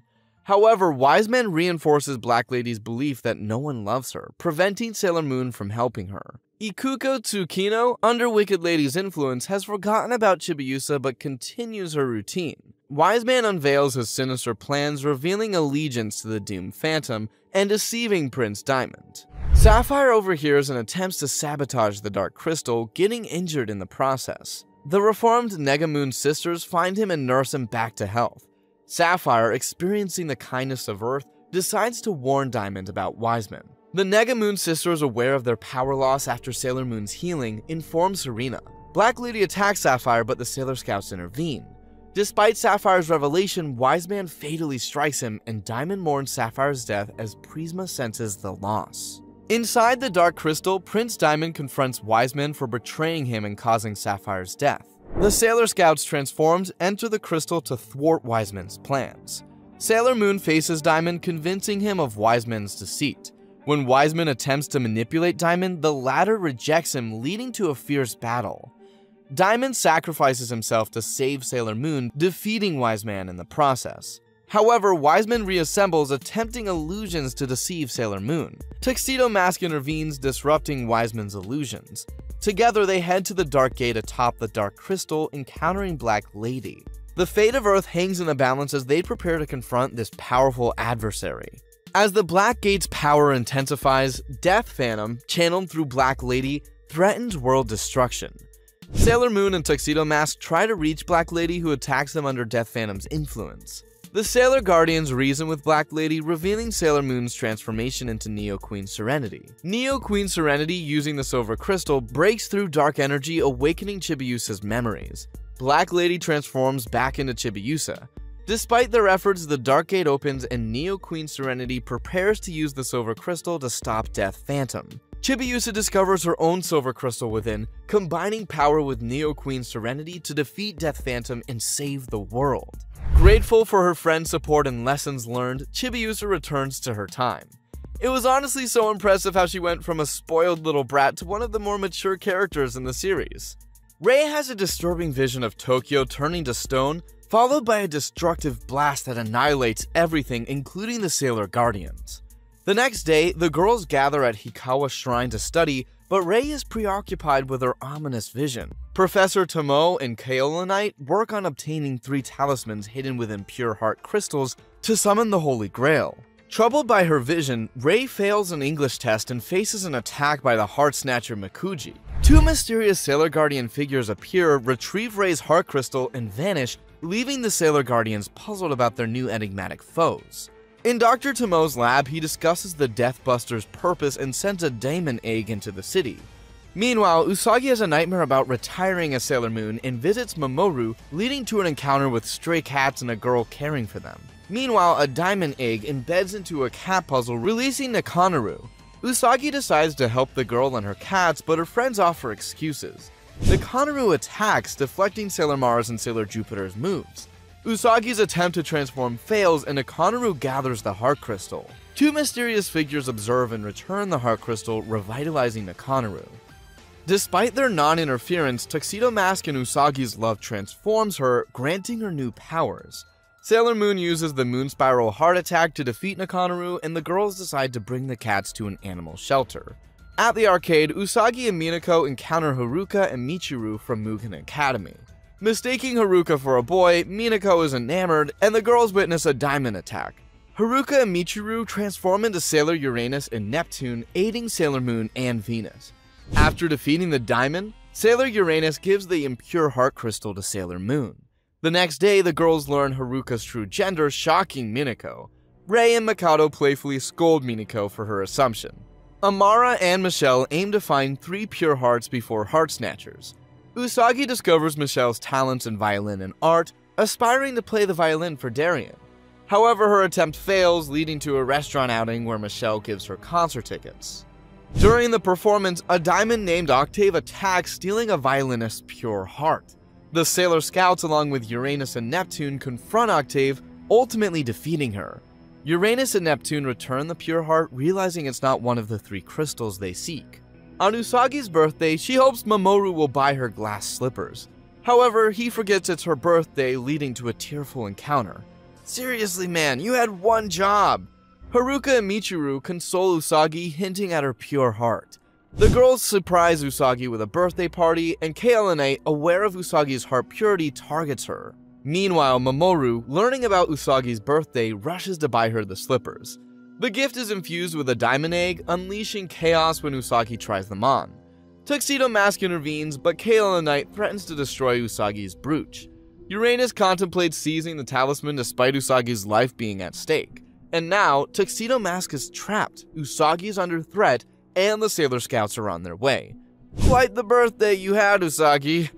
However, Wise Man reinforces Black Lady's belief that no one loves her, preventing Sailor Moon from helping her. Ikuko Tsukino, under Wicked Lady's influence, has forgotten about Chibiusa but continues her routine. Wise Man unveils his sinister plans, revealing allegiance to the Doom Phantom and deceiving Prince Diamond. Sapphire overhears and attempts to sabotage the Dark Crystal, getting injured in the process. The reformed Negamoon sisters find him and nurse him back to health. Sapphire, experiencing the kindness of Earth, decides to warn Diamond about Wise Man. The Negamoon sisters, aware of their power loss after Sailor Moon's healing, inform Serena. Black Lady attacks Sapphire, but the Sailor Scouts intervene. Despite Sapphire's revelation, Wise Man fatally strikes him, and Diamond mourns Sapphire's death as Prisma senses the loss. Inside the Dark Crystal, Prince Diamond confronts Wise Man for betraying him and causing Sapphire's death. The Sailor Scouts, transformed, enter the crystal to thwart Wise Man's plans. Sailor Moon faces Diamond, convincing him of Wise Man's deceit. When Wise Man attempts to manipulate Diamond, the latter rejects him, leading to a fierce battle. Diamond sacrifices himself to save Sailor Moon, defeating Wise Man in the process. However, Wise Man reassembles, attempting illusions to deceive Sailor Moon. Tuxedo Mask intervenes, disrupting Wise Man's illusions. Together, they head to the Dark Gate atop the Dark Crystal, encountering Black Lady. The fate of Earth hangs in the balance as they prepare to confront this powerful adversary. As the Black Gate's power intensifies, Death Phantom, channeled through Black Lady, threatens world destruction. Sailor Moon and Tuxedo Mask try to reach Black Lady, who attacks them under Death Phantom's influence. The Sailor Guardians reason with Black Lady, revealing Sailor Moon's transformation into Neo Queen Serenity. Neo Queen Serenity, using the Silver Crystal, breaks through dark energy, awakening Chibiusa's memories. Black Lady transforms back into Chibiusa. Despite their efforts, the Dark Gate opens and Neo Queen Serenity prepares to use the Silver Crystal to stop Death Phantom. Chibiusa discovers her own Silver Crystal within, combining power with Neo Queen Serenity to defeat Death Phantom and save the world. Grateful for her friend's support and lessons learned, Chibiusa returns to her time. It was honestly so impressive how she went from a spoiled little brat to one of the more mature characters in the series. Rei has a disturbing vision of Tokyo turning to stone, followed by a destructive blast that annihilates everything, including the Sailor Guardians. The next day, the girls gather at Hikawa Shrine to study, but Rei is preoccupied with her ominous vision. Professor Tomo and Kaolinite work on obtaining three talismans hidden within pure heart crystals to summon the Holy Grail. Troubled by her vision, Rei fails an English test and faces an attack by the heart snatcher Mikuji. Two mysterious Sailor Guardian figures appear, retrieve Rei's heart crystal, and vanish, leaving the Sailor Guardians puzzled about their new enigmatic foes. In Doctor Tomo's lab, he discusses the Death Buster's purpose and sends a daemon egg into the city. Meanwhile, Usagi has a nightmare about retiring as Sailor Moon and visits Mamoru, leading to an encounter with stray cats and a girl caring for them. Meanwhile, a diamond egg embeds into a cat puzzle, releasing Nakanoru. Usagi decides to help the girl and her cats, but her friends offer excuses. Nakanoru attacks, deflecting Sailor Mars and Sailor Jupiter's moves. Usagi's attempt to transform fails, and Nakanoru gathers the Heart Crystal. Two mysterious figures observe and return the Heart Crystal, revitalizing Nakanoru. Despite their non-interference, Tuxedo Mask and Usagi's love transforms her, granting her new powers. Sailor Moon uses the Moon Spiral Heart Attack to defeat Nakanoru, and the girls decide to bring the cats to an animal shelter. At the arcade, Usagi and Minako encounter Haruka and Michiru from Mugen Academy. Mistaking Haruka for a boy, Minako is enamored, and the girls witness a diamond attack. Haruka and Michiru transform into Sailor Uranus and Neptune, aiding Sailor Moon and Venus. After defeating the diamond, Sailor Uranus gives the impure heart crystal to Sailor Moon. The next day, the girls learn Haruka's true gender, shocking Minako. Rei and Makoto playfully scold Minako for her assumption. Amara and Michelle aim to find three pure hearts before Heart Snatchers. Usagi discovers Michelle's talents in violin and art, aspiring to play the violin for Darien. However, her attempt fails, leading to a restaurant outing where Michelle gives her concert tickets. During the performance, a diamond named Octave attacks, stealing a violinist's pure heart. The Sailor Scouts, along with Uranus and Neptune, confront Octave, ultimately defeating her. Uranus and Neptune return the pure heart, realizing it's not one of the three crystals they seek. On Usagi's birthday, she hopes Mamoru will buy her glass slippers. However, he forgets it's her birthday, leading to a tearful encounter. Seriously, man, you had one job! Haruka and Michiru console Usagi, hinting at her pure heart. The girls surprise Usagi with a birthday party, and Kaolinite, aware of Usagi's heart purity, targets her. Meanwhile, Mamoru, learning about Usagi's birthday, rushes to buy her the slippers. The gift is infused with a diamond egg, unleashing chaos when Usagi tries them on. Tuxedo Mask intervenes, but Kaolinite threatens to destroy Usagi's brooch. Uranus contemplates seizing the talisman despite Usagi's life being at stake. And now, Tuxedo Mask is trapped, Usagi is under threat, and the Sailor Scouts are on their way. Quite the birthday you had, Usagi!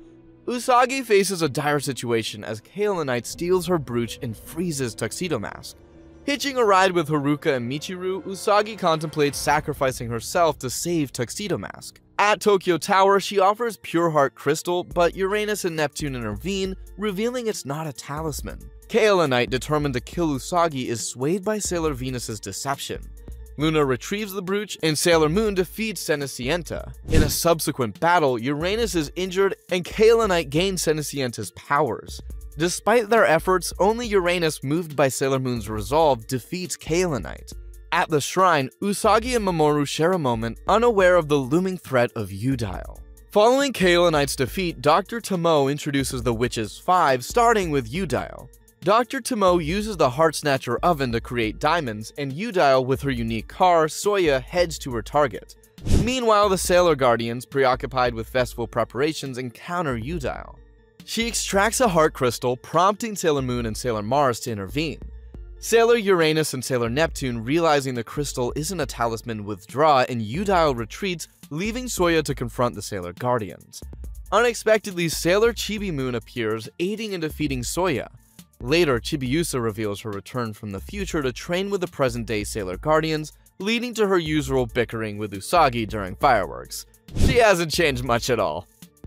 Usagi faces a dire situation as Kaolinite steals her brooch and freezes Tuxedo Mask. Hitching a ride with Haruka and Michiru, Usagi contemplates sacrificing herself to save Tuxedo Mask. At Tokyo Tower, she offers Pure Heart Crystal, but Uranus and Neptune intervene, revealing it's not a talisman. Kaolinite, determined to kill Usagi, is swayed by Sailor Venus's deception. Luna retrieves the brooch, and Sailor Moon defeats Cenicienta. In a subsequent battle, Uranus is injured, and Kaolinite gains Cenicienta's powers. Despite their efforts, only Uranus, moved by Sailor Moon's resolve, defeats Kaolinite. At the shrine, Usagi and Mamoru share a moment, unaware of the looming threat of Udile. Following Kaola Knight's defeat, Doctor Tomoe introduces the Witches Five, starting with Udial. Doctor Tomoe uses the Heart Snatcher Oven to create diamonds, and Udial, with her unique car, Soya, heads to her target. Meanwhile, the Sailor Guardians, preoccupied with festival preparations, encounter Udial. She extracts a Heart Crystal, prompting Sailor Moon and Sailor Mars to intervene. Sailor Uranus and Sailor Neptune, realizing the crystal isn't a talisman, withdraw, and Udial retreats, leaving Soya to confront the Sailor Guardians. Unexpectedly, Sailor Chibi Moon appears, aiding and defeating Soya. Later, Chibiusa reveals her return from the future to train with the present-day Sailor Guardians, leading to her usual bickering with Usagi during fireworks. She hasn't changed much at all.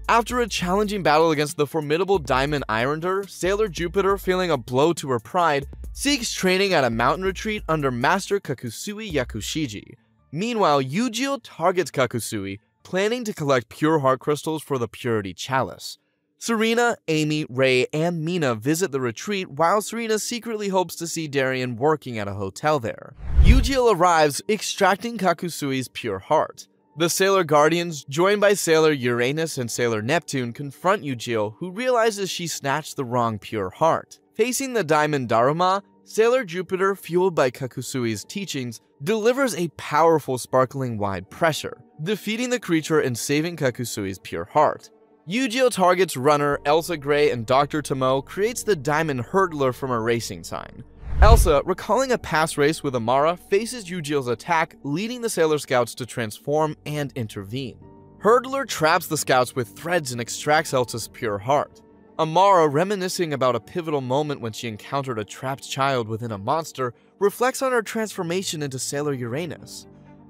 After a challenging battle against the formidable Diamond Ironder, Sailor Jupiter, feeling a blow to her pride, seeks training at a mountain retreat under Master Kakusui Yakushiji. Meanwhile, Yujiro targets Kakusui, planning to collect pure heart crystals for the Purity Chalice. Serena, Amy, Rei, and Mina visit the retreat, while Serena secretly hopes to see Darien working at a hotel there. Yujiro arrives, extracting Kakusui's pure heart. The Sailor Guardians, joined by Sailor Uranus and Sailor Neptune, confront Yujiro, who realizes she snatched the wrong pure heart. Facing the Diamond Daruma, Sailor Jupiter, fueled by Kakusui's teachings, delivers a powerful sparkling wide pressure, defeating the creature and saving Kakusui's pure heart. Yujiro targets Runner, Elsa Gray, and Doctor Tomoe, creates the Diamond Hurdler from a racing sign. Elsa, recalling a past race with Amara, faces Yujiro's attack, leading the Sailor Scouts to transform and intervene. Hurdler traps the Scouts with threads and extracts Elsa's pure heart. Amara, reminiscing about a pivotal moment when she encountered a trapped child within a monster, reflects on her transformation into Sailor Uranus.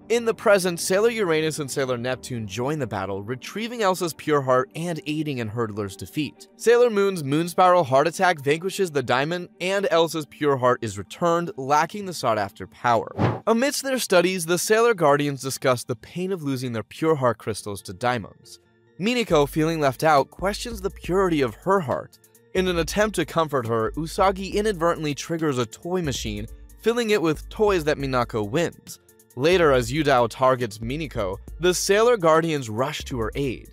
In the present, Sailor Uranus and Sailor Neptune join the battle, retrieving Elsa's pure heart and aiding in Hurdler's defeat. Sailor Moon's Moonsparrow heart attack vanquishes the diamond, and Elsa's pure heart is returned, lacking the sought-after power. Amidst their studies, the Sailor Guardians discuss the pain of losing their pure heart crystals to diamonds. Minako, feeling left out, questions the purity of her heart. In an attempt to comfort her, Usagi inadvertently triggers a toy machine, filling it with toys that Minako wins. Later, as Udial targets Minako, the Sailor Guardians rush to her aid.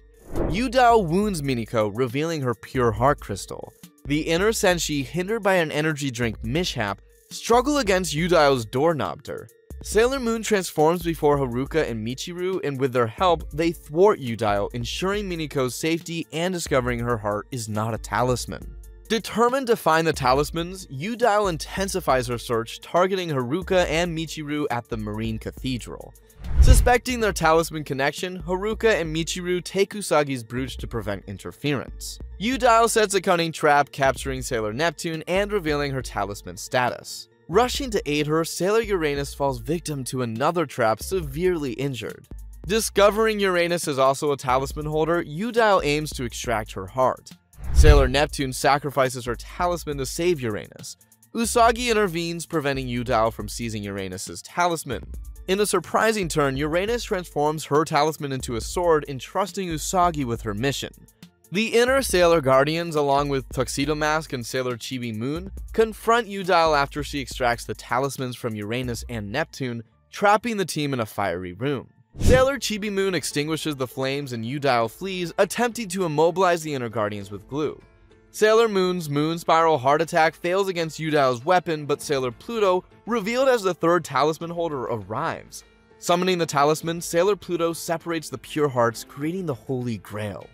Udial wounds Minako, revealing her pure heart crystal. The inner senshi, hindered by an energy drink mishap, struggle against Udial's doorknobber. Sailor Moon transforms before Haruka and Michiru, and with their help, they thwart Udial, ensuring Minako's safety and discovering her heart is not a talisman. Determined to find the talismans, Udial intensifies her search, targeting Haruka and Michiru at the Marine Cathedral. Suspecting their talisman connection, Haruka and Michiru take Usagi's brooch to prevent interference. Udial sets a cunning trap, capturing Sailor Neptune and revealing her talisman status. Rushing to aid her, Sailor Uranus falls victim to another trap, severely injured. Discovering Uranus is also a talisman holder, Udial aims to extract her heart. Sailor Neptune sacrifices her talisman to save Uranus. Usagi intervenes, preventing Udial from seizing Uranus's talisman. In a surprising turn, Uranus transforms her talisman into a sword, entrusting Usagi with her mission. The inner Sailor Guardians, along with Tuxedo Mask and Sailor Chibi Moon, confront Udial after she extracts the talismans from Uranus and Neptune, trapping the team in a fiery room. Sailor Chibi Moon extinguishes the flames and Udial flees, attempting to immobilize the inner Guardians with glue. Sailor Moon's Moon Spiral heart attack fails against Udial's weapon, but Sailor Pluto, revealed as the third talisman holder, arrives. Summoning the talisman, Sailor Pluto separates the pure hearts, creating the Holy Grail.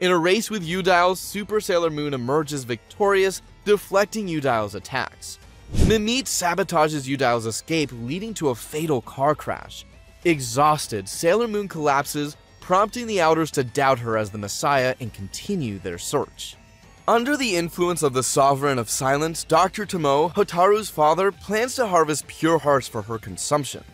In a race with Udial, Super Sailor Moon emerges victorious, deflecting Udial's attacks. Mimete sabotages Udial's escape, leading to a fatal car crash. Exhausted, Sailor Moon collapses, prompting the Outers to doubt her as the Messiah and continue their search. Under the influence of the Sovereign of Silence, Doctor Tomoe, Hotaru's father, plans to harvest pure hearts for her consumption.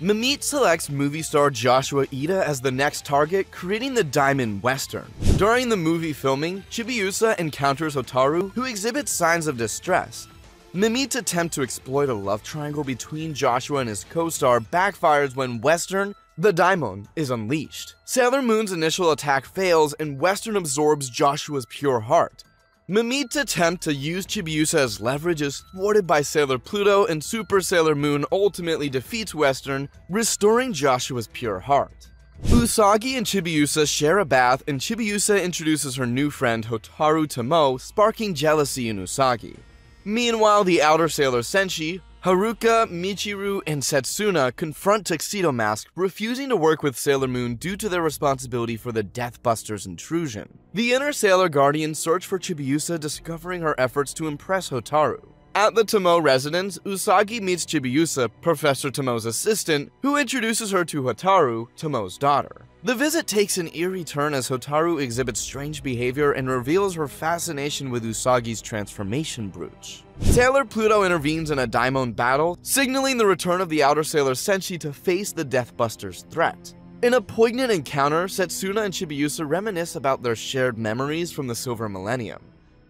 Mimete selects movie star Joshua Ida as the next target, creating the Diamond Western. During the movie filming, Chibiusa encounters Hotaru, who exhibits signs of distress. Mimete's attempt to exploit a love triangle between Joshua and his co-star backfires when Western, the Daimon, is unleashed. Sailor Moon's initial attack fails, and Western absorbs Joshua's pure heart. Mimete's attempt to use Chibiusa as leverage is thwarted by Sailor Pluto, and Super Sailor Moon ultimately defeats Western, restoring Joshua's pure heart. Usagi and Chibiusa share a bath, and Chibiusa introduces her new friend Hotaru to Mo, sparking jealousy in Usagi. Meanwhile, the outer Sailor Senshi, Haruka, Michiru, and Setsuna confront Tuxedo Mask, refusing to work with Sailor Moon due to their responsibility for the Death Buster's intrusion. The inner Sailor Guardians search for Chibiusa, discovering her efforts to impress Hotaru. At the Tomo residence, Usagi meets Chibiusa, Professor Tomo's assistant, who introduces her to Hotaru, Tomo's daughter. The visit takes an eerie turn as Hotaru exhibits strange behavior and reveals her fascination with Usagi's transformation brooch. Sailor Pluto intervenes in a Daimon battle, signaling the return of the outer Sailor Senshi to face the Death Buster's threat. In a poignant encounter, Setsuna and Chibiusa reminisce about their shared memories from the Silver Millennium.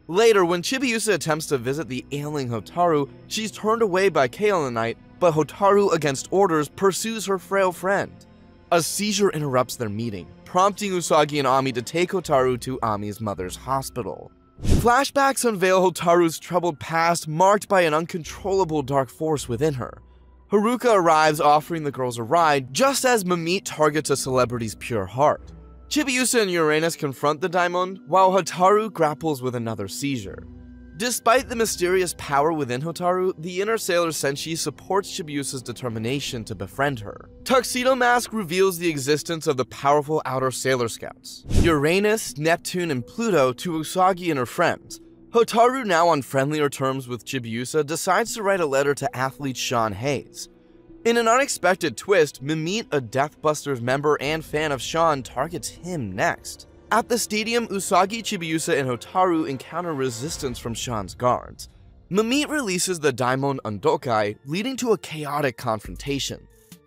Later, when Chibiusa attempts to visit the ailing Hotaru, she's turned away by Kaolinite, but Hotaru, against orders, pursues her frail friend. A seizure interrupts their meeting, prompting Usagi and Ami to take Hotaru to Ami's mother's hospital. Flashbacks unveil Hotaru's troubled past, marked by an uncontrollable dark force within her. Haruka arrives, offering the girls a ride, just as Mimete targets a celebrity's pure heart. Chibiusa and Uranus confront the Daimon, while Hotaru grapples with another seizure. Despite the mysterious power within Hotaru, the inner Sailor Senshi supports Chibiusa's determination to befriend her. Tuxedo Mask reveals the existence of the powerful outer Sailor Scouts, Uranus, Neptune, and Pluto, to Usagi and her friends. Hotaru, now on friendlier terms with Chibiusa, decides to write a letter to athlete Sean Hayes. In an unexpected twist, Mimete, a Death Busters member and fan of Sean, targets him next. At the stadium, Usagi, Chibiusa, and Hotaru encounter resistance from Sean's guards. Mimete releases the Daimon Undokai, leading to a chaotic confrontation.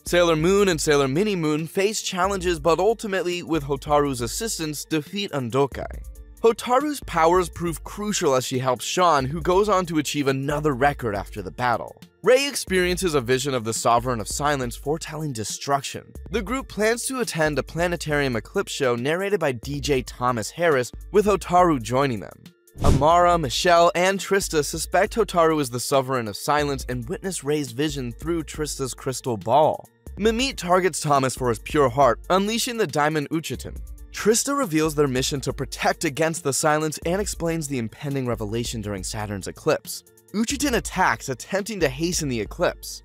Sailor Moon and Sailor Mini Moon face challenges, but ultimately, with Hotaru's assistance, defeat Undokai. Hotaru's powers prove crucial as she helps Sean, who goes on to achieve another record after the battle. Rei experiences a vision of the Sovereign of Silence, foretelling destruction. The group plans to attend a planetarium eclipse show narrated by D J Thomas Harris, with Hotaru joining them. Amara, Michelle, and Trista suspect Hotaru is the Sovereign of Silence and witness Rei's vision through Trista's crystal ball. Mimete targets Thomas for his pure heart, unleashing the Diamond Uchitan. Trista reveals their mission to protect against the silence and explains the impending revelation during Saturn's eclipse. Uchitan attacks, attempting to hasten the eclipse.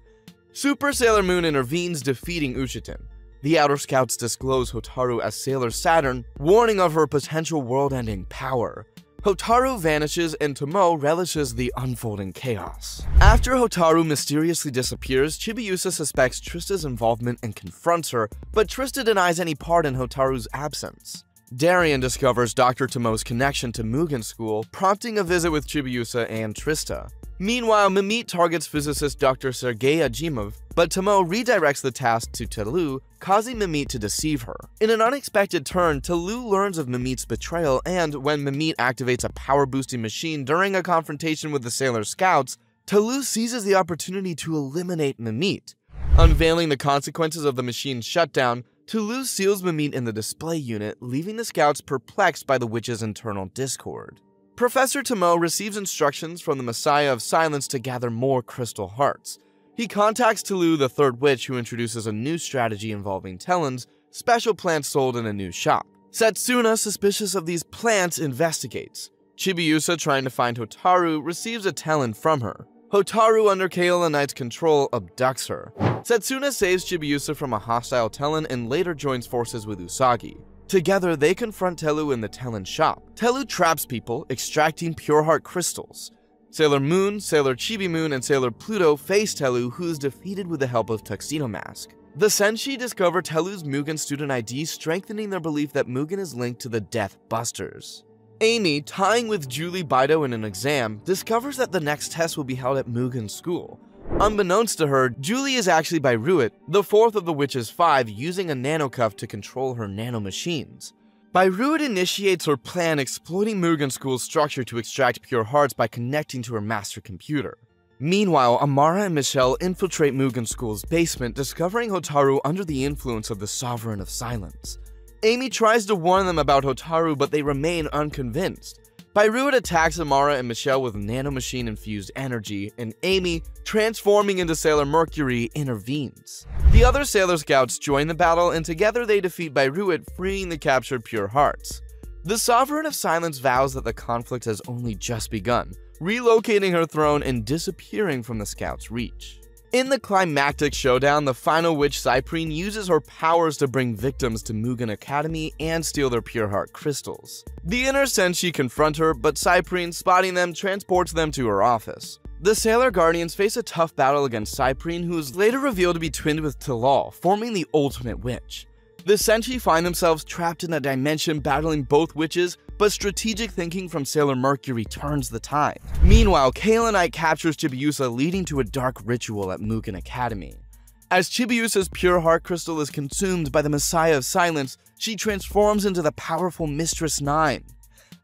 Super Sailor Moon intervenes, defeating Uchitan. The Outer Scouts disclose Hotaru as Sailor Saturn, warning of her potential world-ending power. Hotaru vanishes, and Tomo relishes the unfolding chaos. After Hotaru mysteriously disappears, Chibiusa suspects Trista's involvement and confronts her, but Trista denies any part in Hotaru's absence. Darien discovers Doctor Tomo's connection to Mugen School, prompting a visit with Chibiusa and Trista. Meanwhile, Mimete targets physicist Doctor Sergei Ajimov, but Tomo redirects the task to Telu, causing Mimete to deceive her. In an unexpected turn, Telu learns of Mimete's betrayal, and when Mimete activates a power-boosting machine during a confrontation with the Sailor Scouts, Telu seizes the opportunity to eliminate Mimete. Unveiling the consequences of the machine's shutdown, Telu seals Mimete in the display unit, leaving the Scouts perplexed by the witch's internal discord. Professor Tomo receives instructions from the Messiah of Silence to gather more crystal hearts. He contacts Telu, the Third Witch, who introduces a new strategy involving Telons, special plants sold in a new shop. Setsuna, suspicious of these plants, investigates. Chibiusa, trying to find Hotaru, receives a Telon from her. Hotaru, under Kaolinite's control, abducts her. Setsuna saves Chibiusa from a hostile Telon and later joins forces with Usagi. Together, they confront Telu in the Telon shop. Telu traps people, extracting pure heart crystals. Sailor Moon, Sailor Chibi Moon, and Sailor Pluto face Telu, who is defeated with the help of Tuxedo Mask. The Senshi discover Telu's Mugen student I D, strengthening their belief that Mugen is linked to the Death Busters. Amy, tying with Julie Bido in an exam, discovers that the next test will be held at Mugen School. Unbeknownst to her, Julie is actually by Ruit, the fourth of the Witch's Five, using a nanocuff to control her nanomachines. Biruit initiates her plan, exploiting Mugen School's structure to extract pure hearts by connecting to her master computer. Meanwhile, Amara and Michelle infiltrate Mugen School's basement, discovering Hotaru under the influence of the Sovereign of Silence. Amy tries to warn them about Hotaru, but they remain unconvinced. Byruit attacks Amara and Michelle with nanomachine-infused energy, and Amy, transforming into Sailor Mercury, intervenes. The other Sailor Scouts join the battle, and together they defeat Byruit, freeing the captured Pure Hearts. The Sovereign of Silence vows that the conflict has only just begun, relocating her throne and disappearing from the Scouts' reach. In the climactic showdown, the final witch Cyprine uses her powers to bring victims to Mugen Academy and steal their Pure Heart crystals. The inner Senshi confront her, but Cyprine, spotting them, transports them to her office. The Sailor Guardians face a tough battle against Cyprine, who is later revealed to be twinned with Talal, forming the Ultimate Witch. The Senshi find themselves trapped in a dimension battling both witches, but strategic thinking from Sailor Mercury turns the tide. Meanwhile, Kaolinite captures Chibiusa, leading to a dark ritual at Mugen Academy. As Chibiusa's Pure Heart Crystal is consumed by the Messiah of Silence, she transforms into the powerful Mistress Nine.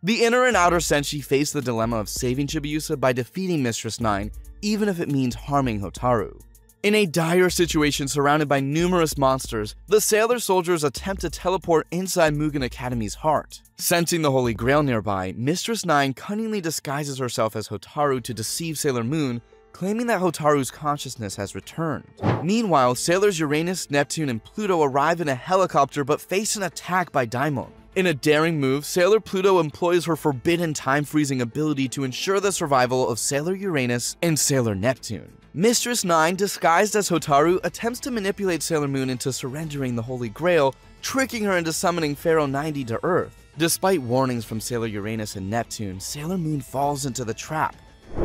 The inner and outer Senshi face the dilemma of saving Chibiusa by defeating Mistress Nine, even if it means harming Hotaru. In a dire situation surrounded by numerous monsters, the Sailor soldiers attempt to teleport inside Mugen Academy's heart. Sensing the Holy Grail nearby, Mistress Nine cunningly disguises herself as Hotaru to deceive Sailor Moon, claiming that Hotaru's consciousness has returned. Meanwhile, Sailors Uranus, Neptune, and Pluto arrive in a helicopter but face an attack by Daimon. In a daring move, Sailor Pluto employs her forbidden time-freezing ability to ensure the survival of Sailor Uranus and Sailor Neptune. Mistress Nine, disguised as Hotaru, attempts to manipulate Sailor Moon into surrendering the Holy Grail, tricking her into summoning Pharaoh ninety to Earth. Despite warnings from Sailor Uranus and Neptune, Sailor Moon falls into the trap.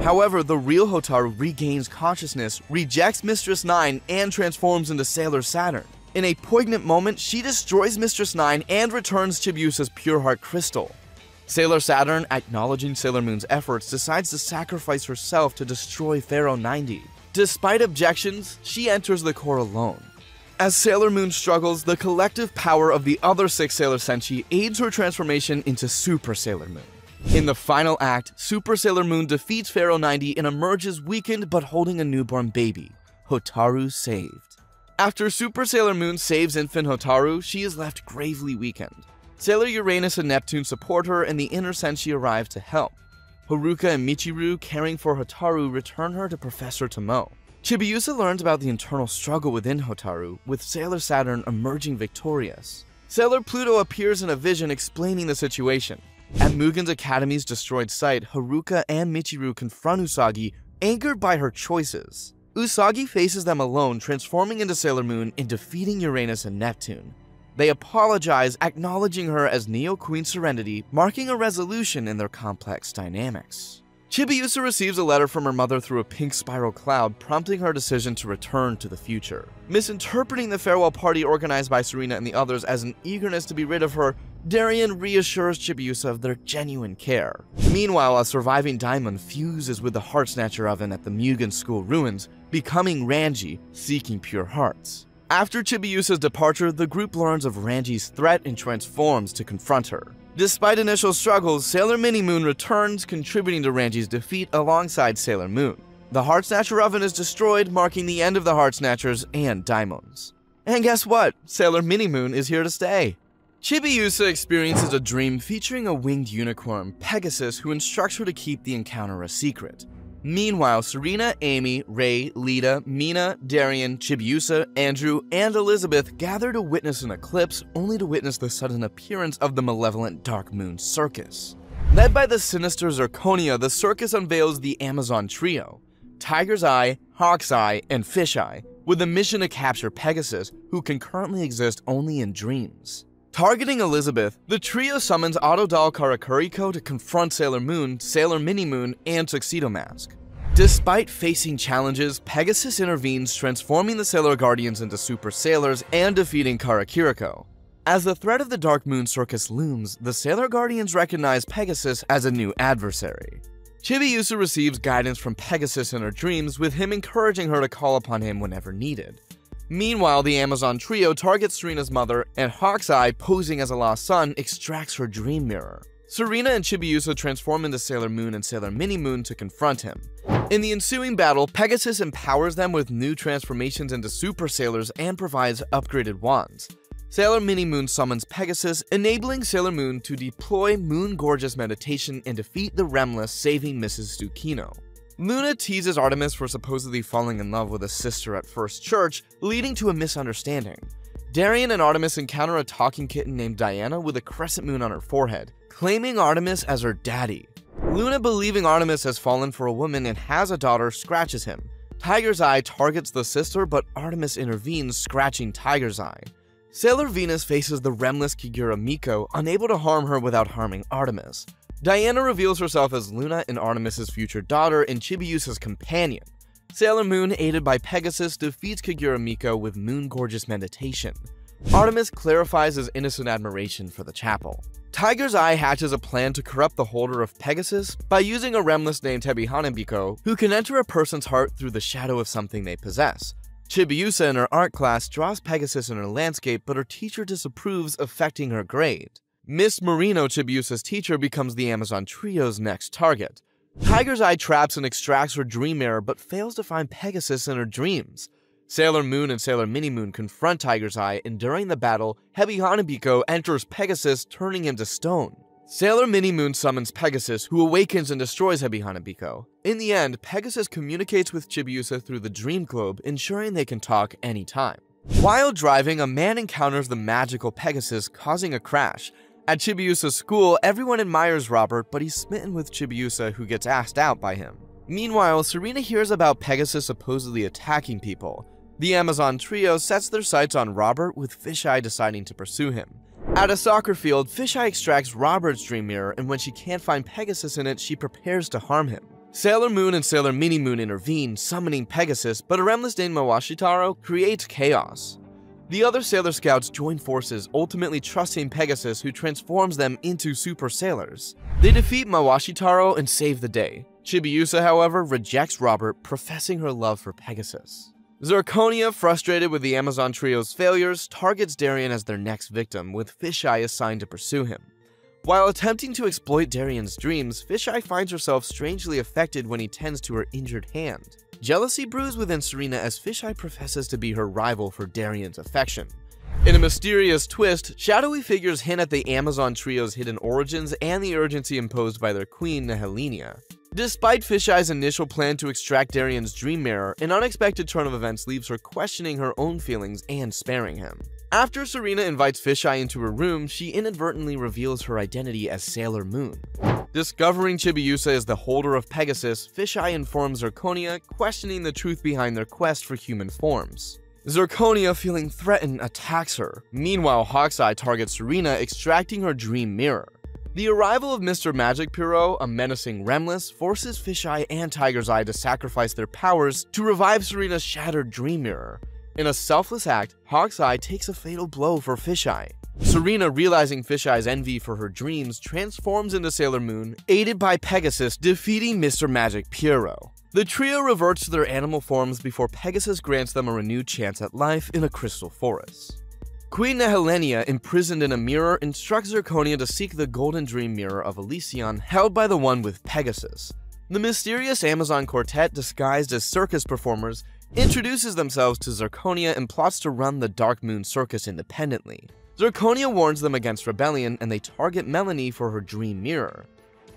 However, the real Hotaru regains consciousness, rejects Mistress Nine, and transforms into Sailor Saturn. In a poignant moment, she destroys Mistress Nine and returns Chibiusa's Pure Heart Crystal. Sailor Saturn, acknowledging Sailor Moon's efforts, decides to sacrifice herself to destroy Pharaoh ninety. Despite objections, she enters the core alone. As Sailor Moon struggles, the collective power of the other six Sailor Senshi aids her transformation into Super Sailor Moon. In the final act, Super Sailor Moon defeats Pharaoh ninety and emerges weakened but holding a newborn baby. Hotaru saved. After Super Sailor Moon saves infant Hotaru, she is left gravely weakened. Sailor Uranus and Neptune support her, and the inner Senshi arrive to help. Haruka and Michiru, caring for Hotaru, return her to Professor Tomo. Chibiusa learns about the internal struggle within Hotaru, with Sailor Saturn emerging victorious. Sailor Pluto appears in a vision explaining the situation. At Mugen's Academy's destroyed site, Haruka and Michiru confront Usagi, angered by her choices. Usagi faces them alone, transforming into Sailor Moon and defeating Uranus and Neptune. They apologize, acknowledging her as Neo Queen Serenity, marking a resolution in their complex dynamics. Chibiusa receives a letter from her mother through a pink spiral cloud, prompting her decision to return to the future. Misinterpreting the farewell party organized by Serena and the others as an eagerness to be rid of her, Darien reassures Chibiusa of their genuine care. Meanwhile, a surviving Daimon fuses with the Heart Snatcher oven at the Mugen School ruins, becoming Ranji, seeking Pure Hearts. After Chibiusa's departure, the group learns of Ranji's threat and transforms to confront her. Despite initial struggles, Sailor Minimoon returns, contributing to Ranji's defeat alongside Sailor Moon. The Heart Snatcher oven is destroyed, marking the end of the Heart Snatchers and Daimons. And guess what? Sailor Minimoon is here to stay. Chibiusa experiences a dream featuring a winged unicorn, Pegasus, who instructs her to keep the encounter a secret. Meanwhile, Serena, Amy, Rei, Lita, Mina, Darien, Chibiusa, Andrew, and Elizabeth gather to witness an eclipse, only to witness the sudden appearance of the malevolent Dark Moon Circus. Led by the sinister Zirconia, the circus unveils the Amazon Trio, Tiger's Eye, Hawk's Eye, and Fish Eye, with a mission to capture Pegasus, who can currently exist only in dreams. Targeting Elizabeth, the trio summons Autodoll Karakuriko to confront Sailor Moon, Sailor Minimoon, and Tuxedo Mask. Despite facing challenges, Pegasus intervenes, transforming the Sailor Guardians into Super Sailors and defeating Karakuriko. As the threat of the Dark Moon Circus looms, the Sailor Guardians recognize Pegasus as a new adversary. Chibiusa receives guidance from Pegasus in her dreams, with him encouraging her to call upon him whenever needed. Meanwhile, the Amazon Trio targets Serena's mother, and Hawk's Eye, posing as a lost son, extracts her dream mirror. Serena and Chibiusa transform into Sailor Moon and Sailor Minimoon to confront him. In the ensuing battle, Pegasus empowers them with new transformations into Super Sailors and provides upgraded wands. Sailor Mini Moon summons Pegasus, enabling Sailor Moon to deploy Moon Gorge's meditation and defeat the Remless, saving Missus Tsukino. Luna teases Artemis for supposedly falling in love with a sister at First Church, leading to a misunderstanding. Darien and Artemis encounter a talking kitten named Diana with a crescent moon on her forehead, claiming Artemis as her daddy. Luna, believing Artemis has fallen for a woman and has a daughter, scratches him. Tiger's Eye targets the sister, but Artemis intervenes, scratching Tiger's Eye. Sailor Venus faces the Remless Kagura Miko, unable to harm her without harming Artemis. Diana reveals herself as Luna and Artemis' future daughter and Chibiusa's companion. Sailor Moon, aided by Pegasus, defeats Kagura Miko with Moon Gorge's meditation. Artemis clarifies his innocent admiration for the chapel. Tiger's Eye hatches a plan to corrupt the holder of Pegasus by using a Remless named Tebihanabiko, who can enter a person's heart through the shadow of something they possess. Chibiusa in her art class draws Pegasus in her landscape, but her teacher disapproves, affecting her grade. Miss Marino, Chibiusa's teacher, becomes the Amazon Trio's next target. Tiger's Eye traps and extracts her dream mirror, but fails to find Pegasus in her dreams. Sailor Moon and Sailor Mini Moon confront Tiger's Eye, and during the battle, Tebihanabiko enters Pegasus, turning him to stone. Sailor Mini Moon summons Pegasus, who awakens and destroys Tebihanabiko. In the end, Pegasus communicates with Chibiusa through the Dream Globe, ensuring they can talk anytime. While driving, a man encounters the magical Pegasus, causing a crash. At Chibiusa's school, everyone admires Robert, but he's smitten with Chibiusa, who gets asked out by him. Meanwhile, Serena hears about Pegasus supposedly attacking people. The Amazon Trio sets their sights on Robert, with Fisheye deciding to pursue him. At a soccer field, Fisheye extracts Robert's dream mirror, and when she can't find Pegasus in it, she prepares to harm him. Sailor Moon and Sailor Mini Moon intervene, summoning Pegasus, but a Remless named Mawashitaro creates chaos. The other Sailor Scouts join forces, ultimately trusting Pegasus, who transforms them into Super Sailors. They defeat Mawashitaro and save the day. Chibiusa, however, rejects Robert, professing her love for Pegasus. Zirconia, frustrated with the Amazon Trio's failures, targets Darien as their next victim, with Fisheye assigned to pursue him. While attempting to exploit Darien's dreams, Fisheye finds herself strangely affected when he tends to her injured hand. Jealousy brews within Serena as Fisheye professes to be her rival for Darien's affection. In a mysterious twist, shadowy figures hint at the Amazon Trio's hidden origins and the urgency imposed by their queen, Nihilenia. Despite Fisheye's initial plan to extract Darien's dream mirror, an unexpected turn of events leaves her questioning her own feelings and sparing him. After Serena invites Fisheye into her room, she inadvertently reveals her identity as Sailor Moon. Discovering Chibiusa is the holder of Pegasus, Fisheye informs Zirconia, questioning the truth behind their quest for human forms. Zirconia, feeling threatened, attacks her. Meanwhile, Hawkeye targets Serena, extracting her dream mirror. The arrival of Mister Magic Piro, a menacing Remless, forces Fisheye and Tiger's Eye to sacrifice their powers to revive Serena's shattered dream mirror. In a selfless act, Hawkeye takes a fatal blow for Fisheye. Serena, realizing Fisheye's envy for her dreams, transforms into Sailor Moon, aided by Pegasus, defeating Mister Magic Piro. The trio reverts to their animal forms before Pegasus grants them a renewed chance at life in a crystal forest. Queen Nihilenia, imprisoned in a mirror, instructs Zirconia to seek the golden dream mirror of Elysion, held by the one with Pegasus. The mysterious Amazon quartet, disguised as circus performers, introduces themselves to Zirconia and plots to run the Dark Moon Circus independently. Zirconia warns them against rebellion, and they target Melanie for her dream mirror.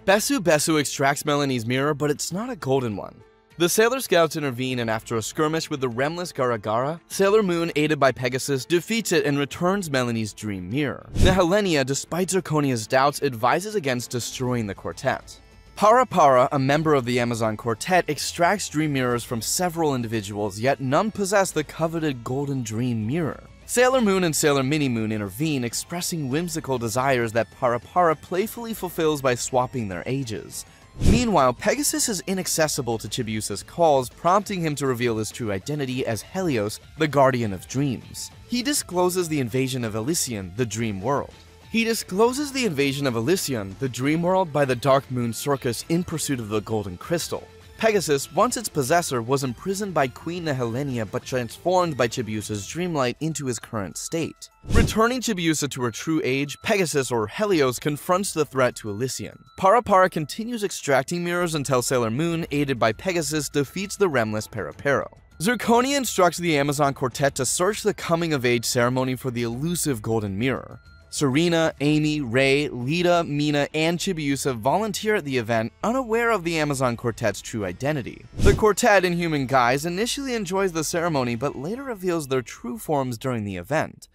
Besu Besu extracts Melanie's mirror, but it's not a golden one. The Sailor Scouts intervene, and after a skirmish with the Remless Garagara, Sailor Moon, aided by Pegasus, defeats it and returns Melanie's dream mirror. Nihilenia, despite Zirconia's doubts, advises against destroying the quartet. Parapara, a member of the Amazon Quartet, extracts dream mirrors from several individuals, yet none possess the coveted golden dream mirror. Sailor Moon and Sailor Mini Moon intervene, expressing whimsical desires that Parapara playfully fulfills by swapping their ages. Meanwhile, Pegasus is inaccessible to Chibiusa's calls, prompting him to reveal his true identity as Helios, the Guardian of Dreams. He discloses the invasion of Elysion, the Dream World. He discloses the invasion of Elysion, the Dream World, by the Dark Moon Circus in pursuit of the Golden Crystal. Pegasus, once its possessor, was imprisoned by Queen Nihilenia but transformed by Chibiusa's dreamlight into his current state. Returning Chibiusa to her true age, Pegasus, or Helios, confronts the threat to Elysion. Parapara continues extracting mirrors until Sailor Moon, aided by Pegasus, defeats the Remless Parapero. Zirconia instructs the Amazon Quartet to search the coming-of-age ceremony for the elusive Golden Mirror. Serena, Amy, Rei, Lita, Mina, and Chibiusa volunteer at the event, unaware of the Amazon Quartet's true identity. The quartet, in human guise, initially enjoys the ceremony but later reveals their true forms during the event.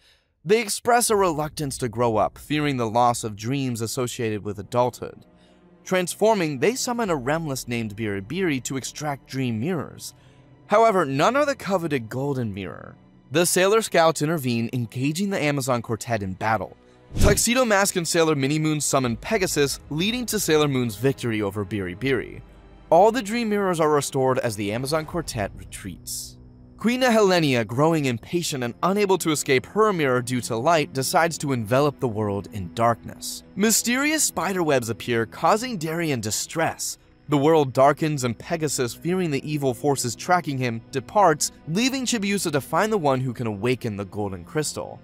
They express a reluctance to grow up, fearing the loss of dreams associated with adulthood. Transforming, they summon a Remless named Biribiri to extract dream mirrors. However, none are the coveted Golden Mirror. The Sailor Scouts intervene, engaging the Amazon Quartet in battle. Tuxedo Mask and Sailor Minimoon summon Pegasus, leading to Sailor Moon's victory over Biribiri. All the dream mirrors are restored as the Amazon Quartet retreats. Queen Helenia, growing impatient and unable to escape her mirror due to light, decides to envelop the world in darkness. Mysterious spiderwebs appear, causing Darien distress. The world darkens and Pegasus, fearing the evil forces tracking him, departs, leaving Chibiusa to find the one who can awaken the Golden Crystal.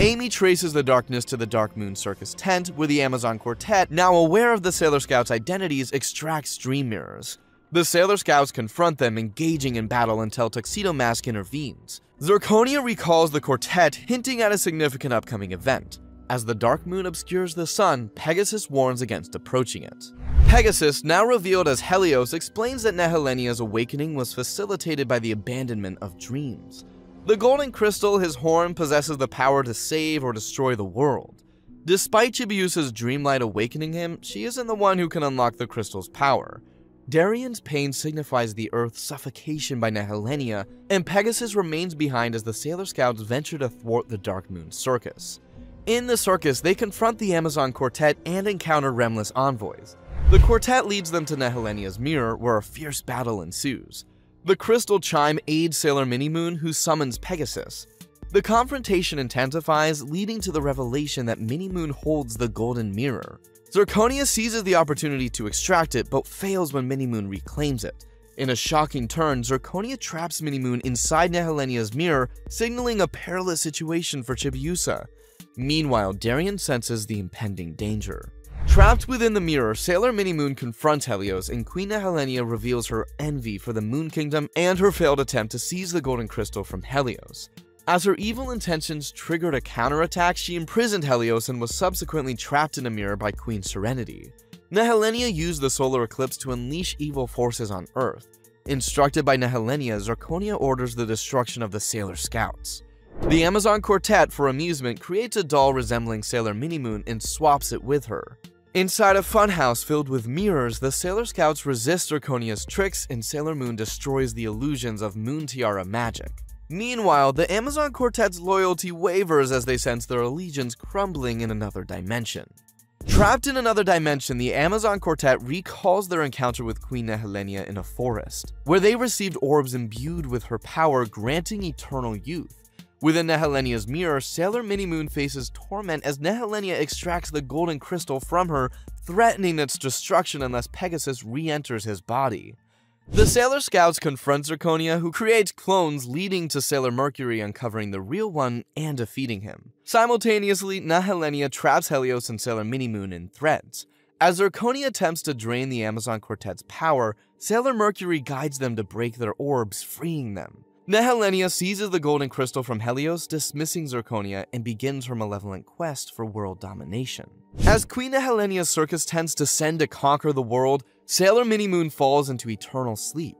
Amy traces the darkness to the Dark Moon Circus tent, where the Amazon Quartet, now aware of the Sailor Scouts' identities, extracts dream mirrors. The Sailor Scouts confront them, engaging in battle until Tuxedo Mask intervenes. Zirconia recalls the quartet, hinting at a significant upcoming event. As the Dark Moon obscures the sun, Pegasus warns against approaching it. Pegasus, now revealed as Helios, explains that Nehelenia's awakening was facilitated by the abandonment of dreams. The Golden Crystal, his horn, possesses the power to save or destroy the world. Despite Chibiusa's dreamlight awakening him, she isn't the one who can unlock the crystal's power. Darien's pain signifies the Earth's suffocation by Nehelenia, and Pegasus remains behind as the Sailor Scouts venture to thwart the Dark Moon Circus. In the circus, they confront the Amazon Quartet and encounter Remless envoys. The quartet leads them to Nehelenia's mirror, where a fierce battle ensues. The crystal chime aids Sailor Minimoon, who summons Pegasus. The confrontation intensifies, leading to the revelation that Minimoon holds the Golden Mirror. Zirconia seizes the opportunity to extract it, but fails when Minimoon reclaims it. In a shocking turn, Zirconia traps Minimoon inside Nehelenia's mirror, signaling a perilous situation for Chibiusa. Meanwhile, Darien senses the impending danger. Trapped within the mirror, Sailor Minimoon confronts Helios, and Queen Nehelenia reveals her envy for the Moon Kingdom and her failed attempt to seize the Golden Crystal from Helios. As her evil intentions triggered a counterattack, she imprisoned Helios and was subsequently trapped in a mirror by Queen Serenity. Nehelenia used the solar eclipse to unleash evil forces on Earth. Instructed by Nehelenia, Zirconia orders the destruction of the Sailor Scouts. The Amazon Quartet, for amusement, creates a doll resembling Sailor Minimoon and swaps it with her. Inside a funhouse filled with mirrors, the Sailor Scouts resist Zirconia's tricks and Sailor Moon destroys the illusions of Moon Tiara magic. Meanwhile, the Amazon Quartet's loyalty wavers as they sense their allegiance crumbling in another dimension. Trapped in another dimension, the Amazon Quartet recalls their encounter with Queen Nehelenia in a forest, where they received orbs imbued with her power, granting eternal youth. Within Nehelenia's mirror, Sailor Minimoon faces torment as Nehelenia extracts the Golden Crystal from her, threatening its destruction unless Pegasus re-enters his body. The Sailor Scouts confront Zirconia, who creates clones, leading to Sailor Mercury uncovering the real one and defeating him. Simultaneously, Nehelenia traps Helios and Sailor Minimoon in threads. As Zirconia attempts to drain the Amazon Quartet's power, Sailor Mercury guides them to break their orbs, freeing them. Nehelenia seizes the Golden Crystal from Helios, dismissing Zirconia, and begins her malevolent quest for world domination. As Queen Nehelenia's circus tents descend to conquer the world, Sailor Minimoon falls into eternal sleep.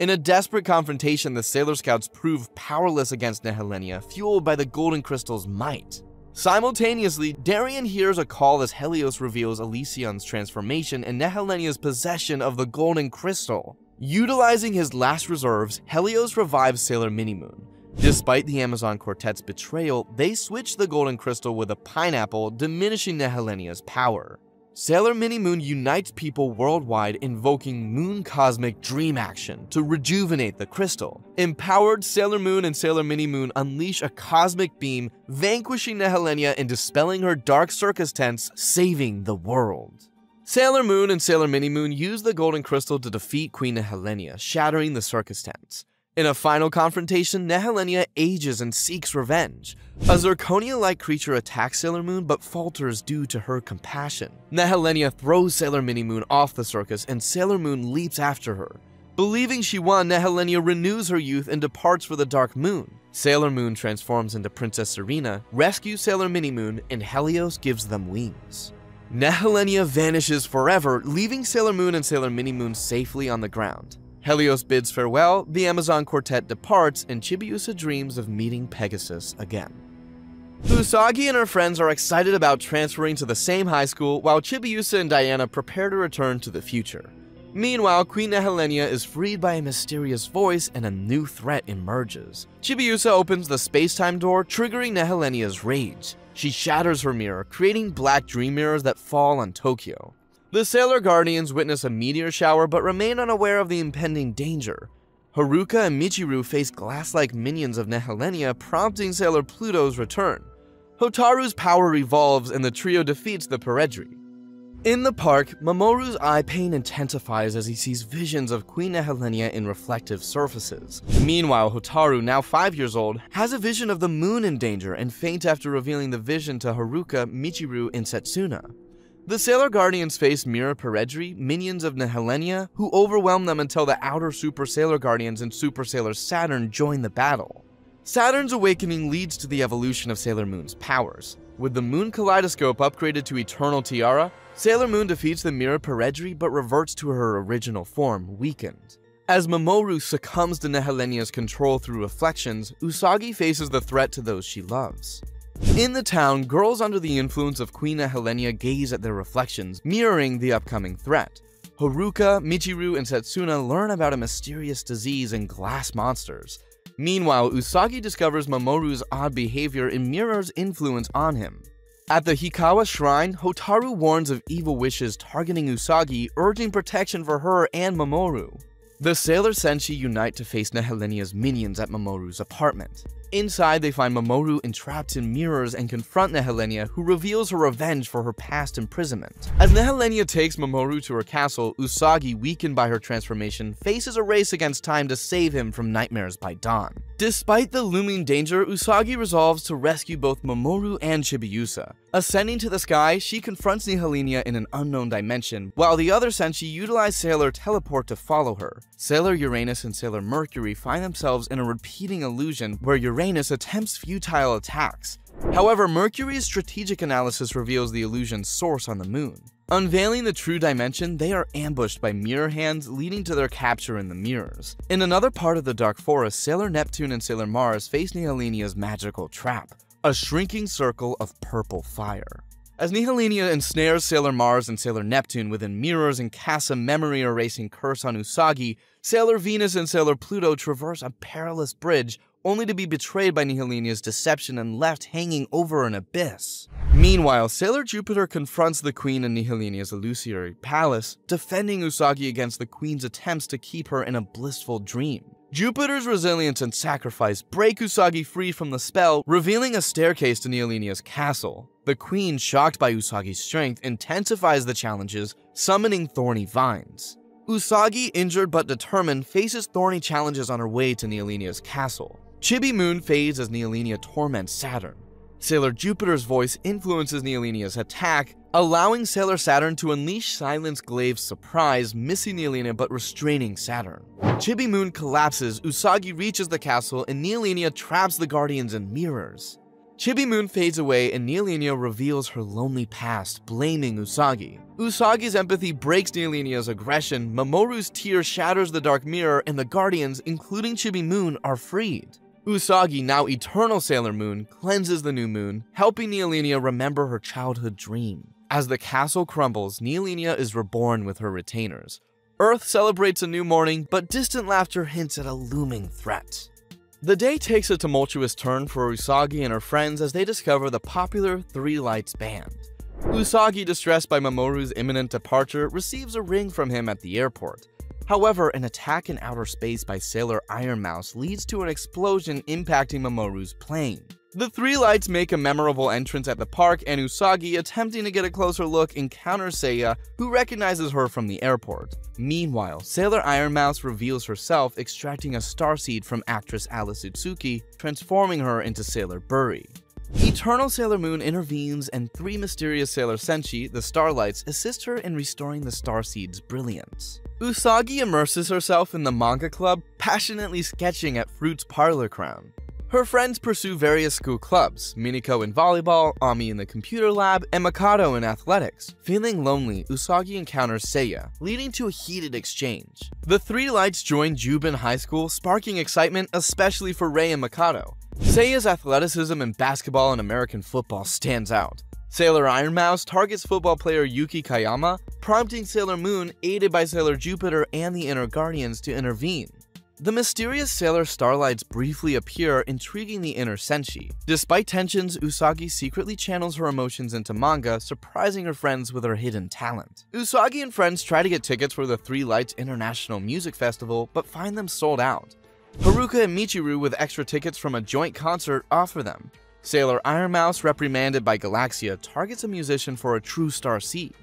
In a desperate confrontation, the Sailor Scouts prove powerless against Nehelenia, fueled by the Golden Crystal's might. Simultaneously, Darien hears a call as Helios reveals Elysion's transformation and Nehelenia's possession of the Golden Crystal. Utilizing his last reserves, Helios revives Sailor Minimoon. Despite the Amazon Quartet's betrayal, they switch the Golden Crystal with a pineapple, diminishing Nehelenia's power. Sailor Minimoon unites people worldwide, invoking Moon Cosmic Dream Action to rejuvenate the crystal. Empowered, Sailor Moon and Sailor Minimoon unleash a cosmic beam, vanquishing Nehelenia and dispelling her dark circus tents, saving the world. Sailor Moon and Sailor Minimoon use the Golden Crystal to defeat Queen Nehelenia, shattering the circus tents. In a final confrontation, Nehelenia ages and seeks revenge. A Zirconia-like creature attacks Sailor Moon but falters due to her compassion. Nehelenia throws Sailor Minimoon off the circus and Sailor Moon leaps after her. Believing she won, Nehelenia renews her youth and departs for the Dark Moon. Sailor Moon transforms into Princess Serena, rescues Sailor Minimoon, and Helios gives them wings. Nehelenia vanishes forever, leaving Sailor Moon and Sailor Minimoon safely on the ground. Helios bids farewell, the Amazon Quartet departs, and Chibiusa dreams of meeting Pegasus again. Usagi and her friends are excited about transferring to the same high school, while Chibiusa and Diana prepare to return to the future. Meanwhile, Queen Nehelenia is freed by a mysterious voice and a new threat emerges. Chibiusa opens the space-time door, triggering Nehelenia's rage. She shatters her mirror, creating black dream mirrors that fall on Tokyo. The Sailor Guardians witness a meteor shower but remain unaware of the impending danger. Haruka and Michiru face glass-like minions of Nehelenia, prompting Sailor Pluto's return. Hotaru's power revolves and the trio defeats the Peredri. In the park, Mamoru's eye pain intensifies as he sees visions of Queen Nehelenia in reflective surfaces. Meanwhile, Hotaru, now five years old, has a vision of the moon in danger and faints after revealing the vision to Haruka, Michiru, and Setsuna. The Sailor Guardians face Mira Peredri, minions of Nehelenia, who overwhelm them until the outer Super Sailor Guardians and Super Sailor Saturn join the battle. Saturn's awakening leads to the evolution of Sailor Moon's powers. With the Moon Kaleidoscope upgraded to Eternal Tiara, Sailor Moon defeats the Mira Peredri but reverts to her original form, weakened. As Mamoru succumbs to Nehelenia's control through reflections, Usagi faces the threat to those she loves. In the town, girls under the influence of Queen Nehelenia gaze at their reflections, mirroring the upcoming threat. Haruka, Michiru, and Setsuna learn about a mysterious disease and glass monsters. Meanwhile, Usagi discovers Mamoru's odd behavior and mirrors influence on him. At the Hikawa Shrine, Hotaru warns of evil wishes targeting Usagi, urging protection for her and Mamoru. The Sailor Senshi unite to face Nehelenia's minions at Mamoru's apartment. Inside, they find Mamoru entrapped in mirrors and confront Nehelenia, who reveals her revenge for her past imprisonment. As Nehelenia takes Mamoru to her castle, Usagi, weakened by her transformation, faces a race against time to save him from nightmares by dawn. Despite the looming danger, Usagi resolves to rescue both Mamoru and Chibiusa. Ascending to the sky, she confronts Nehelenia in an unknown dimension, while the other Senshi utilize Sailor Teleport to follow her. Sailor Uranus and Sailor Mercury find themselves in a repeating illusion where Uranus attempts futile attacks. However, Mercury's strategic analysis reveals the illusion's source on the moon. Unveiling the true dimension, they are ambushed by mirror hands, leading to their capture in the mirrors. In another part of the Dark Forest, Sailor Neptune and Sailor Mars face Nehelenia's magical trap, a shrinking circle of purple fire. As Nehelenia ensnares Sailor Mars and Sailor Neptune within mirrors and casts a memory-erasing curse on Usagi, Sailor Venus and Sailor Pluto traverse a perilous bridge, only to be betrayed by Nehelenia's deception and left hanging over an abyss. Meanwhile, Sailor Jupiter confronts the Queen in Nehelenia's illusory palace, defending Usagi against the Queen's attempts to keep her in a blissful dream. Jupiter's resilience and sacrifice break Usagi free from the spell, revealing a staircase to Nehelenia's castle. The Queen, shocked by Usagi's strength, intensifies the challenges, summoning thorny vines. Usagi, injured but determined, faces thorny challenges on her way to Nehelenia's castle. Chibi Moon fades as Nehelenia torments Saturn. Sailor Jupiter's voice influences Nehelenia's attack, allowing Sailor Saturn to unleash Silence Glaive's surprise, missing Nehelenia but restraining Saturn. Chibi Moon collapses, Usagi reaches the castle, and Nehelenia traps the Guardians in mirrors. Chibi Moon fades away and Nehelenia reveals her lonely past, blaming Usagi. Usagi's empathy breaks Nehelenia's aggression, Mamoru's tear shatters the dark mirror, and the Guardians, including Chibi Moon, are freed. Usagi, now eternal Sailor Moon, cleanses the new moon, helping Nehelenia remember her childhood dream. As the castle crumbles, Nehelenia is reborn with her retainers. Earth celebrates a new morning, but distant laughter hints at a looming threat. The day takes a tumultuous turn for Usagi and her friends as they discover the popular Three Lights Band. Usagi, distressed by Mamoru's imminent departure, receives a ring from him at the airport. However, an attack in outer space by Sailor Ironmouse leads to an explosion impacting Mamoru's plane. The Three Lights make a memorable entrance at the park, and Usagi, attempting to get a closer look, encounters Seiya, who recognizes her from the airport. Meanwhile, Sailor Ironmouse reveals herself, extracting a starseed from actress Alice Utsuki, transforming her into Sailor Buri. Eternal Sailor Moon intervenes, and three mysterious Sailor Senshi, the Starlights, assist her in restoring the Starseed's brilliance. Usagi immerses herself in the manga club, passionately sketching at Fruit's parlor crown. Her friends pursue various school clubs, Minako in volleyball, Ami in the computer lab, and Makoto in athletics. Feeling lonely, Usagi encounters Seiya, leading to a heated exchange. The three lights join Jubin High School, sparking excitement especially for Rei and Makoto. Seiya's athleticism in basketball and American football stands out. Sailor Iron Mouse targets football player Yuki Kayama, prompting Sailor Moon, aided by Sailor Jupiter and the Inner Guardians, to intervene. The mysterious Sailor Starlights briefly appear, intriguing the Inner Senshi. Despite tensions, Usagi secretly channels her emotions into manga, surprising her friends with her hidden talent. Usagi and friends try to get tickets for the Three Lights International Music Festival, but find them sold out. Haruka and Michiru, with extra tickets from a joint concert, offer them. Sailor Iron Mouse, reprimanded by Galaxia, targets a musician for a true star seed.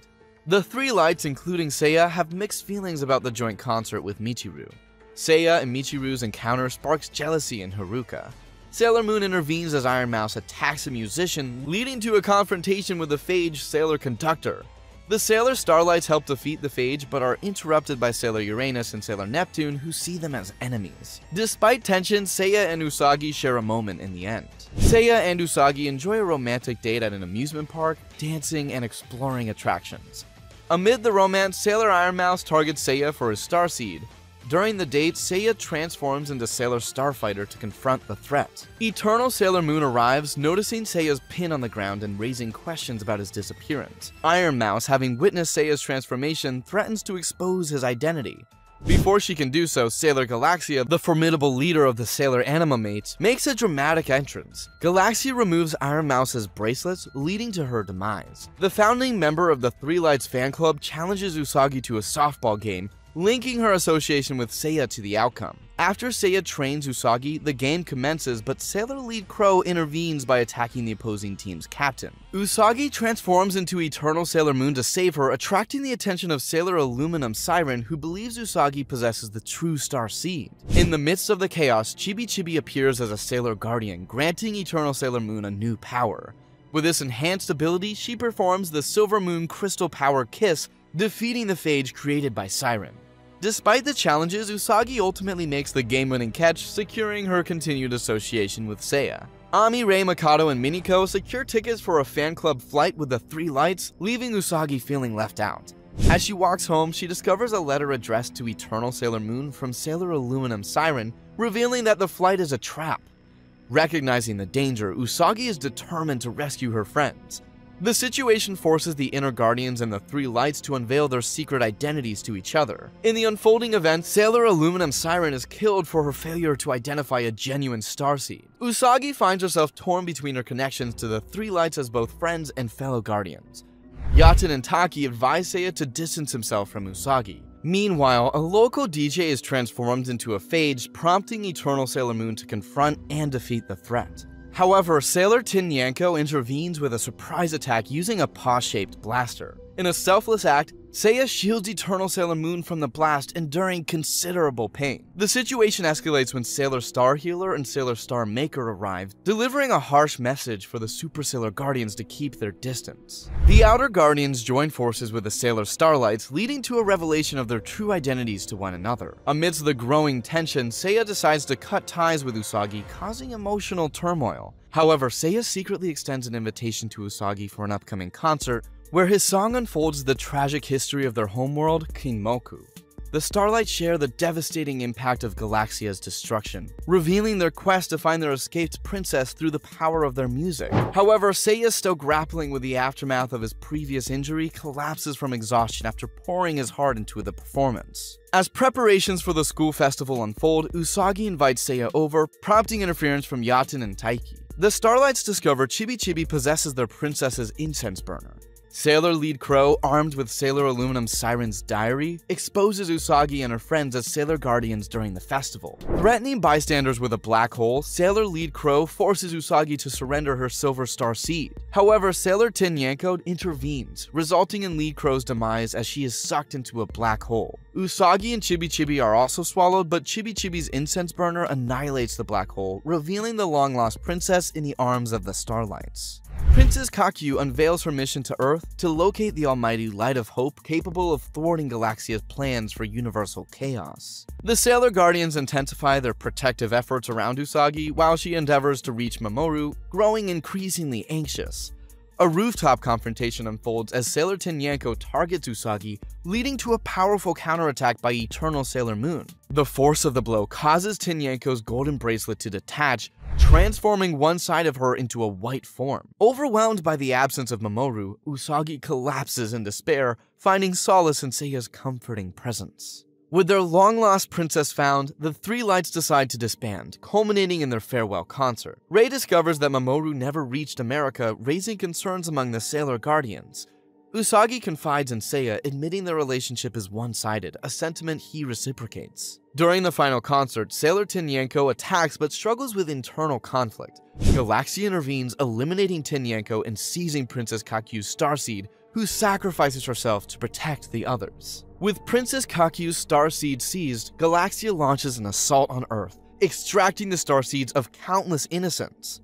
The Three Lights, including Seiya, have mixed feelings about the joint concert with Michiru. Seiya and Michiru's encounter sparks jealousy in Haruka. Sailor Moon intervenes as Iron Mouse attacks a musician, leading to a confrontation with the phage Sailor Conductor. The Sailor Starlights help defeat the phage but are interrupted by Sailor Uranus and Sailor Neptune, who see them as enemies. Despite tension, Seiya and Usagi share a moment in the end. Seiya and Usagi enjoy a romantic date at an amusement park, dancing and exploring attractions. Amid the romance, Sailor Iron Mouse targets Seiya for his starseed. During the date, Seiya transforms into Sailor Starfighter to confront the threat. Eternal Sailor Moon arrives, noticing Seiya's pin on the ground and raising questions about his disappearance. Iron Mouse, having witnessed Seiya's transformation, threatens to expose his identity. Before she can do so, Sailor Galaxia, the formidable leader of the Sailor Anima Mates, makes a dramatic entrance. Galaxia removes Iron Mouse's bracelets, leading to her demise. The founding member of the Three Lights fan club challenges Usagi to a softball game, linking her association with Seiya to the outcome. After Seiya trains Usagi, the game commences, but Sailor Lead Crow intervenes by attacking the opposing team's captain. Usagi transforms into Eternal Sailor Moon to save her, attracting the attention of Sailor Aluminum Siren, who believes Usagi possesses the true star seed. In the midst of the chaos, Chibi Chibi appears as a Sailor Guardian, granting Eternal Sailor Moon a new power. With this enhanced ability, she performs the Silver Moon Crystal Power Kiss, defeating the phage created by Siren. Despite the challenges, Usagi ultimately makes the game-winning catch, securing her continued association with Seiya. Ami, Rei, Makoto, and Minako secure tickets for a fan club flight with the Three Lights, leaving Usagi feeling left out. As she walks home, she discovers a letter addressed to Eternal Sailor Moon from Sailor Aluminum Siren, revealing that the flight is a trap. Recognizing the danger, Usagi is determined to rescue her friends. The situation forces the Inner Guardians and the Three Lights to unveil their secret identities to each other. In the unfolding event, Sailor Aluminum Siren is killed for her failure to identify a genuine starseed. Usagi finds herself torn between her connections to the Three Lights as both friends and fellow Guardians. Yaten and Taki advise Seiya to distance himself from Usagi. Meanwhile, a local D J is transformed into a phage, prompting Eternal Sailor Moon to confront and defeat the threat. However, Sailor Tin Yanko intervenes with a surprise attack using a paw-shaped blaster. In a selfless act, Seiya shields Eternal Sailor Moon from the blast, enduring considerable pain. The situation escalates when Sailor Star Healer and Sailor Star Maker arrive, delivering a harsh message for the Super Sailor Guardians to keep their distance. The Outer Guardians join forces with the Sailor Starlights, leading to a revelation of their true identities to one another. Amidst the growing tension, Seiya decides to cut ties with Usagi, causing emotional turmoil. However, Seiya secretly extends an invitation to Usagi for an upcoming concert, where his song unfolds the tragic history of their homeworld, Kinmoku. The Starlights share the devastating impact of Galaxia's destruction, revealing their quest to find their escaped princess through the power of their music. However, Seiya, still grappling with the aftermath of his previous injury, collapses from exhaustion after pouring his heart into the performance. As preparations for the school festival unfold, Usagi invites Seiya over, prompting interference from Yaten and Taiki. The Starlights discover Chibi Chibi possesses their princess's incense burner. Sailor Lead Crow, armed with Sailor Aluminum Siren's diary, exposes Usagi and her friends as Sailor Guardians during the festival. Threatening bystanders with a black hole, Sailor Lead Crow forces Usagi to surrender her Silver Star Seed. However, Sailor Tenyenko intervenes, resulting in Lead Crow's demise as she is sucked into a black hole. Usagi and Chibi Chibi are also swallowed, but Chibi Chibi's incense burner annihilates the black hole, revealing the long-lost princess in the arms of the Starlights. Princess Kakyu unveils her mission to Earth to locate the almighty Light of Hope capable of thwarting Galaxia's plans for universal chaos. The Sailor Guardians intensify their protective efforts around Usagi while she endeavors to reach Mamoru, growing increasingly anxious. A rooftop confrontation unfolds as Sailor Tenyenko targets Usagi, leading to a powerful counterattack by Eternal Sailor Moon. The force of the blow causes Tenyenko's golden bracelet to detach, transforming one side of her into a white form. Overwhelmed by the absence of Mamoru, Usagi collapses in despair, finding solace in Seiya's comforting presence. With their long-lost princess found, the Three Lights decide to disband, culminating in their farewell concert. Rei discovers that Mamoru never reached America, raising concerns among the Sailor Guardians. Usagi confides in Seiya, admitting their relationship is one-sided, a sentiment he reciprocates. During the final concert, Sailor Tenyenko attacks but struggles with internal conflict. Galaxia intervenes, eliminating Tenyenko and seizing Princess Kakyu's starseed, who sacrifices herself to protect the others. With Princess Kakyu's starseed seized, Galaxia launches an assault on Earth, extracting the starseeds of countless innocents.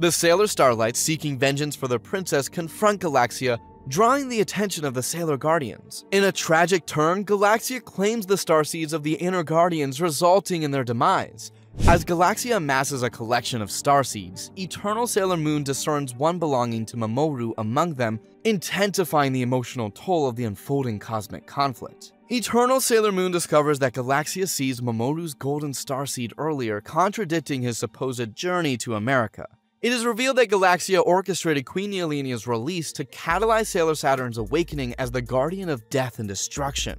The Sailor Starlights, seeking vengeance for their princess, confront Galaxia, drawing the attention of the Sailor Guardians. In a tragic turn, Galaxia claims the starseeds of the Inner Guardians, resulting in their demise. As Galaxia amasses a collection of starseeds, Eternal Sailor Moon discerns one belonging to Mamoru among them, intensifying the emotional toll of the unfolding cosmic conflict. Eternal Sailor Moon discovers that Galaxia seized Mamoru's golden starseed earlier, contradicting his supposed journey to America. It is revealed that Galaxia orchestrated Queen Yelenia's release to catalyze Sailor Saturn's awakening as the guardian of death and destruction.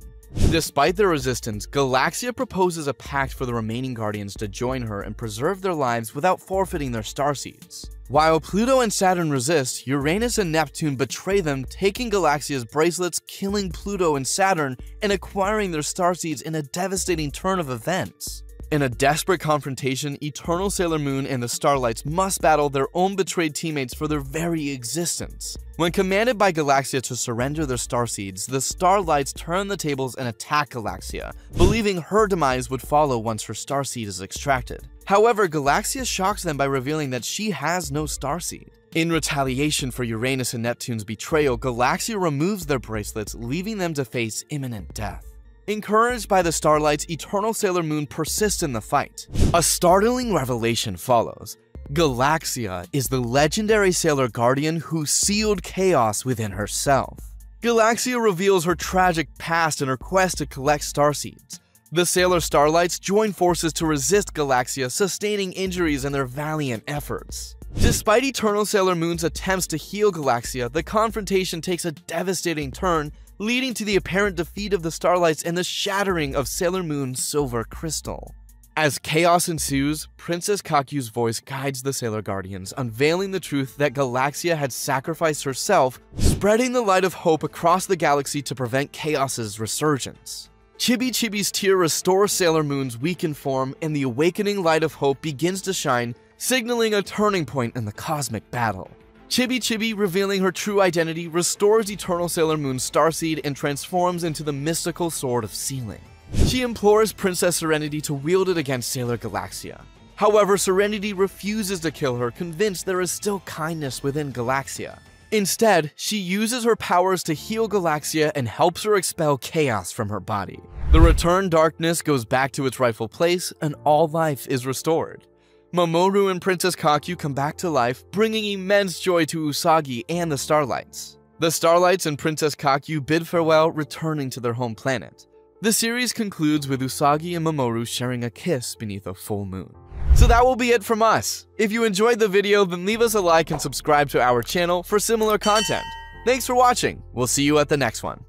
Despite their resistance, Galaxia proposes a pact for the remaining Guardians to join her and preserve their lives without forfeiting their starseeds. While Pluto and Saturn resist, Uranus and Neptune betray them, taking Galaxia's bracelets, killing Pluto and Saturn, and acquiring their starseeds in a devastating turn of events. In a desperate confrontation, Eternal Sailor Moon and the Starlights must battle their own betrayed teammates for their very existence. When commanded by Galaxia to surrender their starseeds, the Starlights turn the tables and attack Galaxia, believing her demise would follow once her starseed is extracted. However, Galaxia shocks them by revealing that she has no starseed. In retaliation for Uranus and Neptune's betrayal, Galaxia removes their bracelets, leaving them to face imminent death. Encouraged by the Starlights, Eternal Sailor Moon persists in the fight. A startling revelation follows. Galaxia is the legendary Sailor Guardian who sealed chaos within herself. Galaxia reveals her tragic past in her quest to collect starseeds. The Sailor Starlights join forces to resist Galaxia, sustaining injuries in their valiant efforts. Despite Eternal Sailor Moon's attempts to heal Galaxia, the confrontation takes a devastating turn, leading to the apparent defeat of the Starlights and the shattering of Sailor Moon's Silver Crystal. As chaos ensues, Princess Kakyu's voice guides the Sailor Guardians, unveiling the truth that Galaxia had sacrificed herself, spreading the light of hope across the galaxy to prevent chaos's resurgence. Chibi Chibi's tear restores Sailor Moon's weakened form, and the awakening light of hope begins to shine, signaling a turning point in the cosmic battle. Chibi Chibi, revealing her true identity, restores Eternal Sailor Moon's starseed and transforms into the mystical Sword of Sealing. She implores Princess Serenity to wield it against Sailor Galaxia. However, Serenity refuses to kill her, convinced there is still kindness within Galaxia. Instead, she uses her powers to heal Galaxia and helps her expel chaos from her body. The returned darkness goes back to its rightful place, and all life is restored. Mamoru and Princess Kakyu come back to life, bringing immense joy to Usagi and the Starlights. The Starlights and Princess Kakyu bid farewell, returning to their home planet. The series concludes with Usagi and Mamoru sharing a kiss beneath a full moon. So that will be it from us. If you enjoyed the video, then leave us a like and subscribe to our channel for similar content. Thanks for watching. We'll see you at the next one.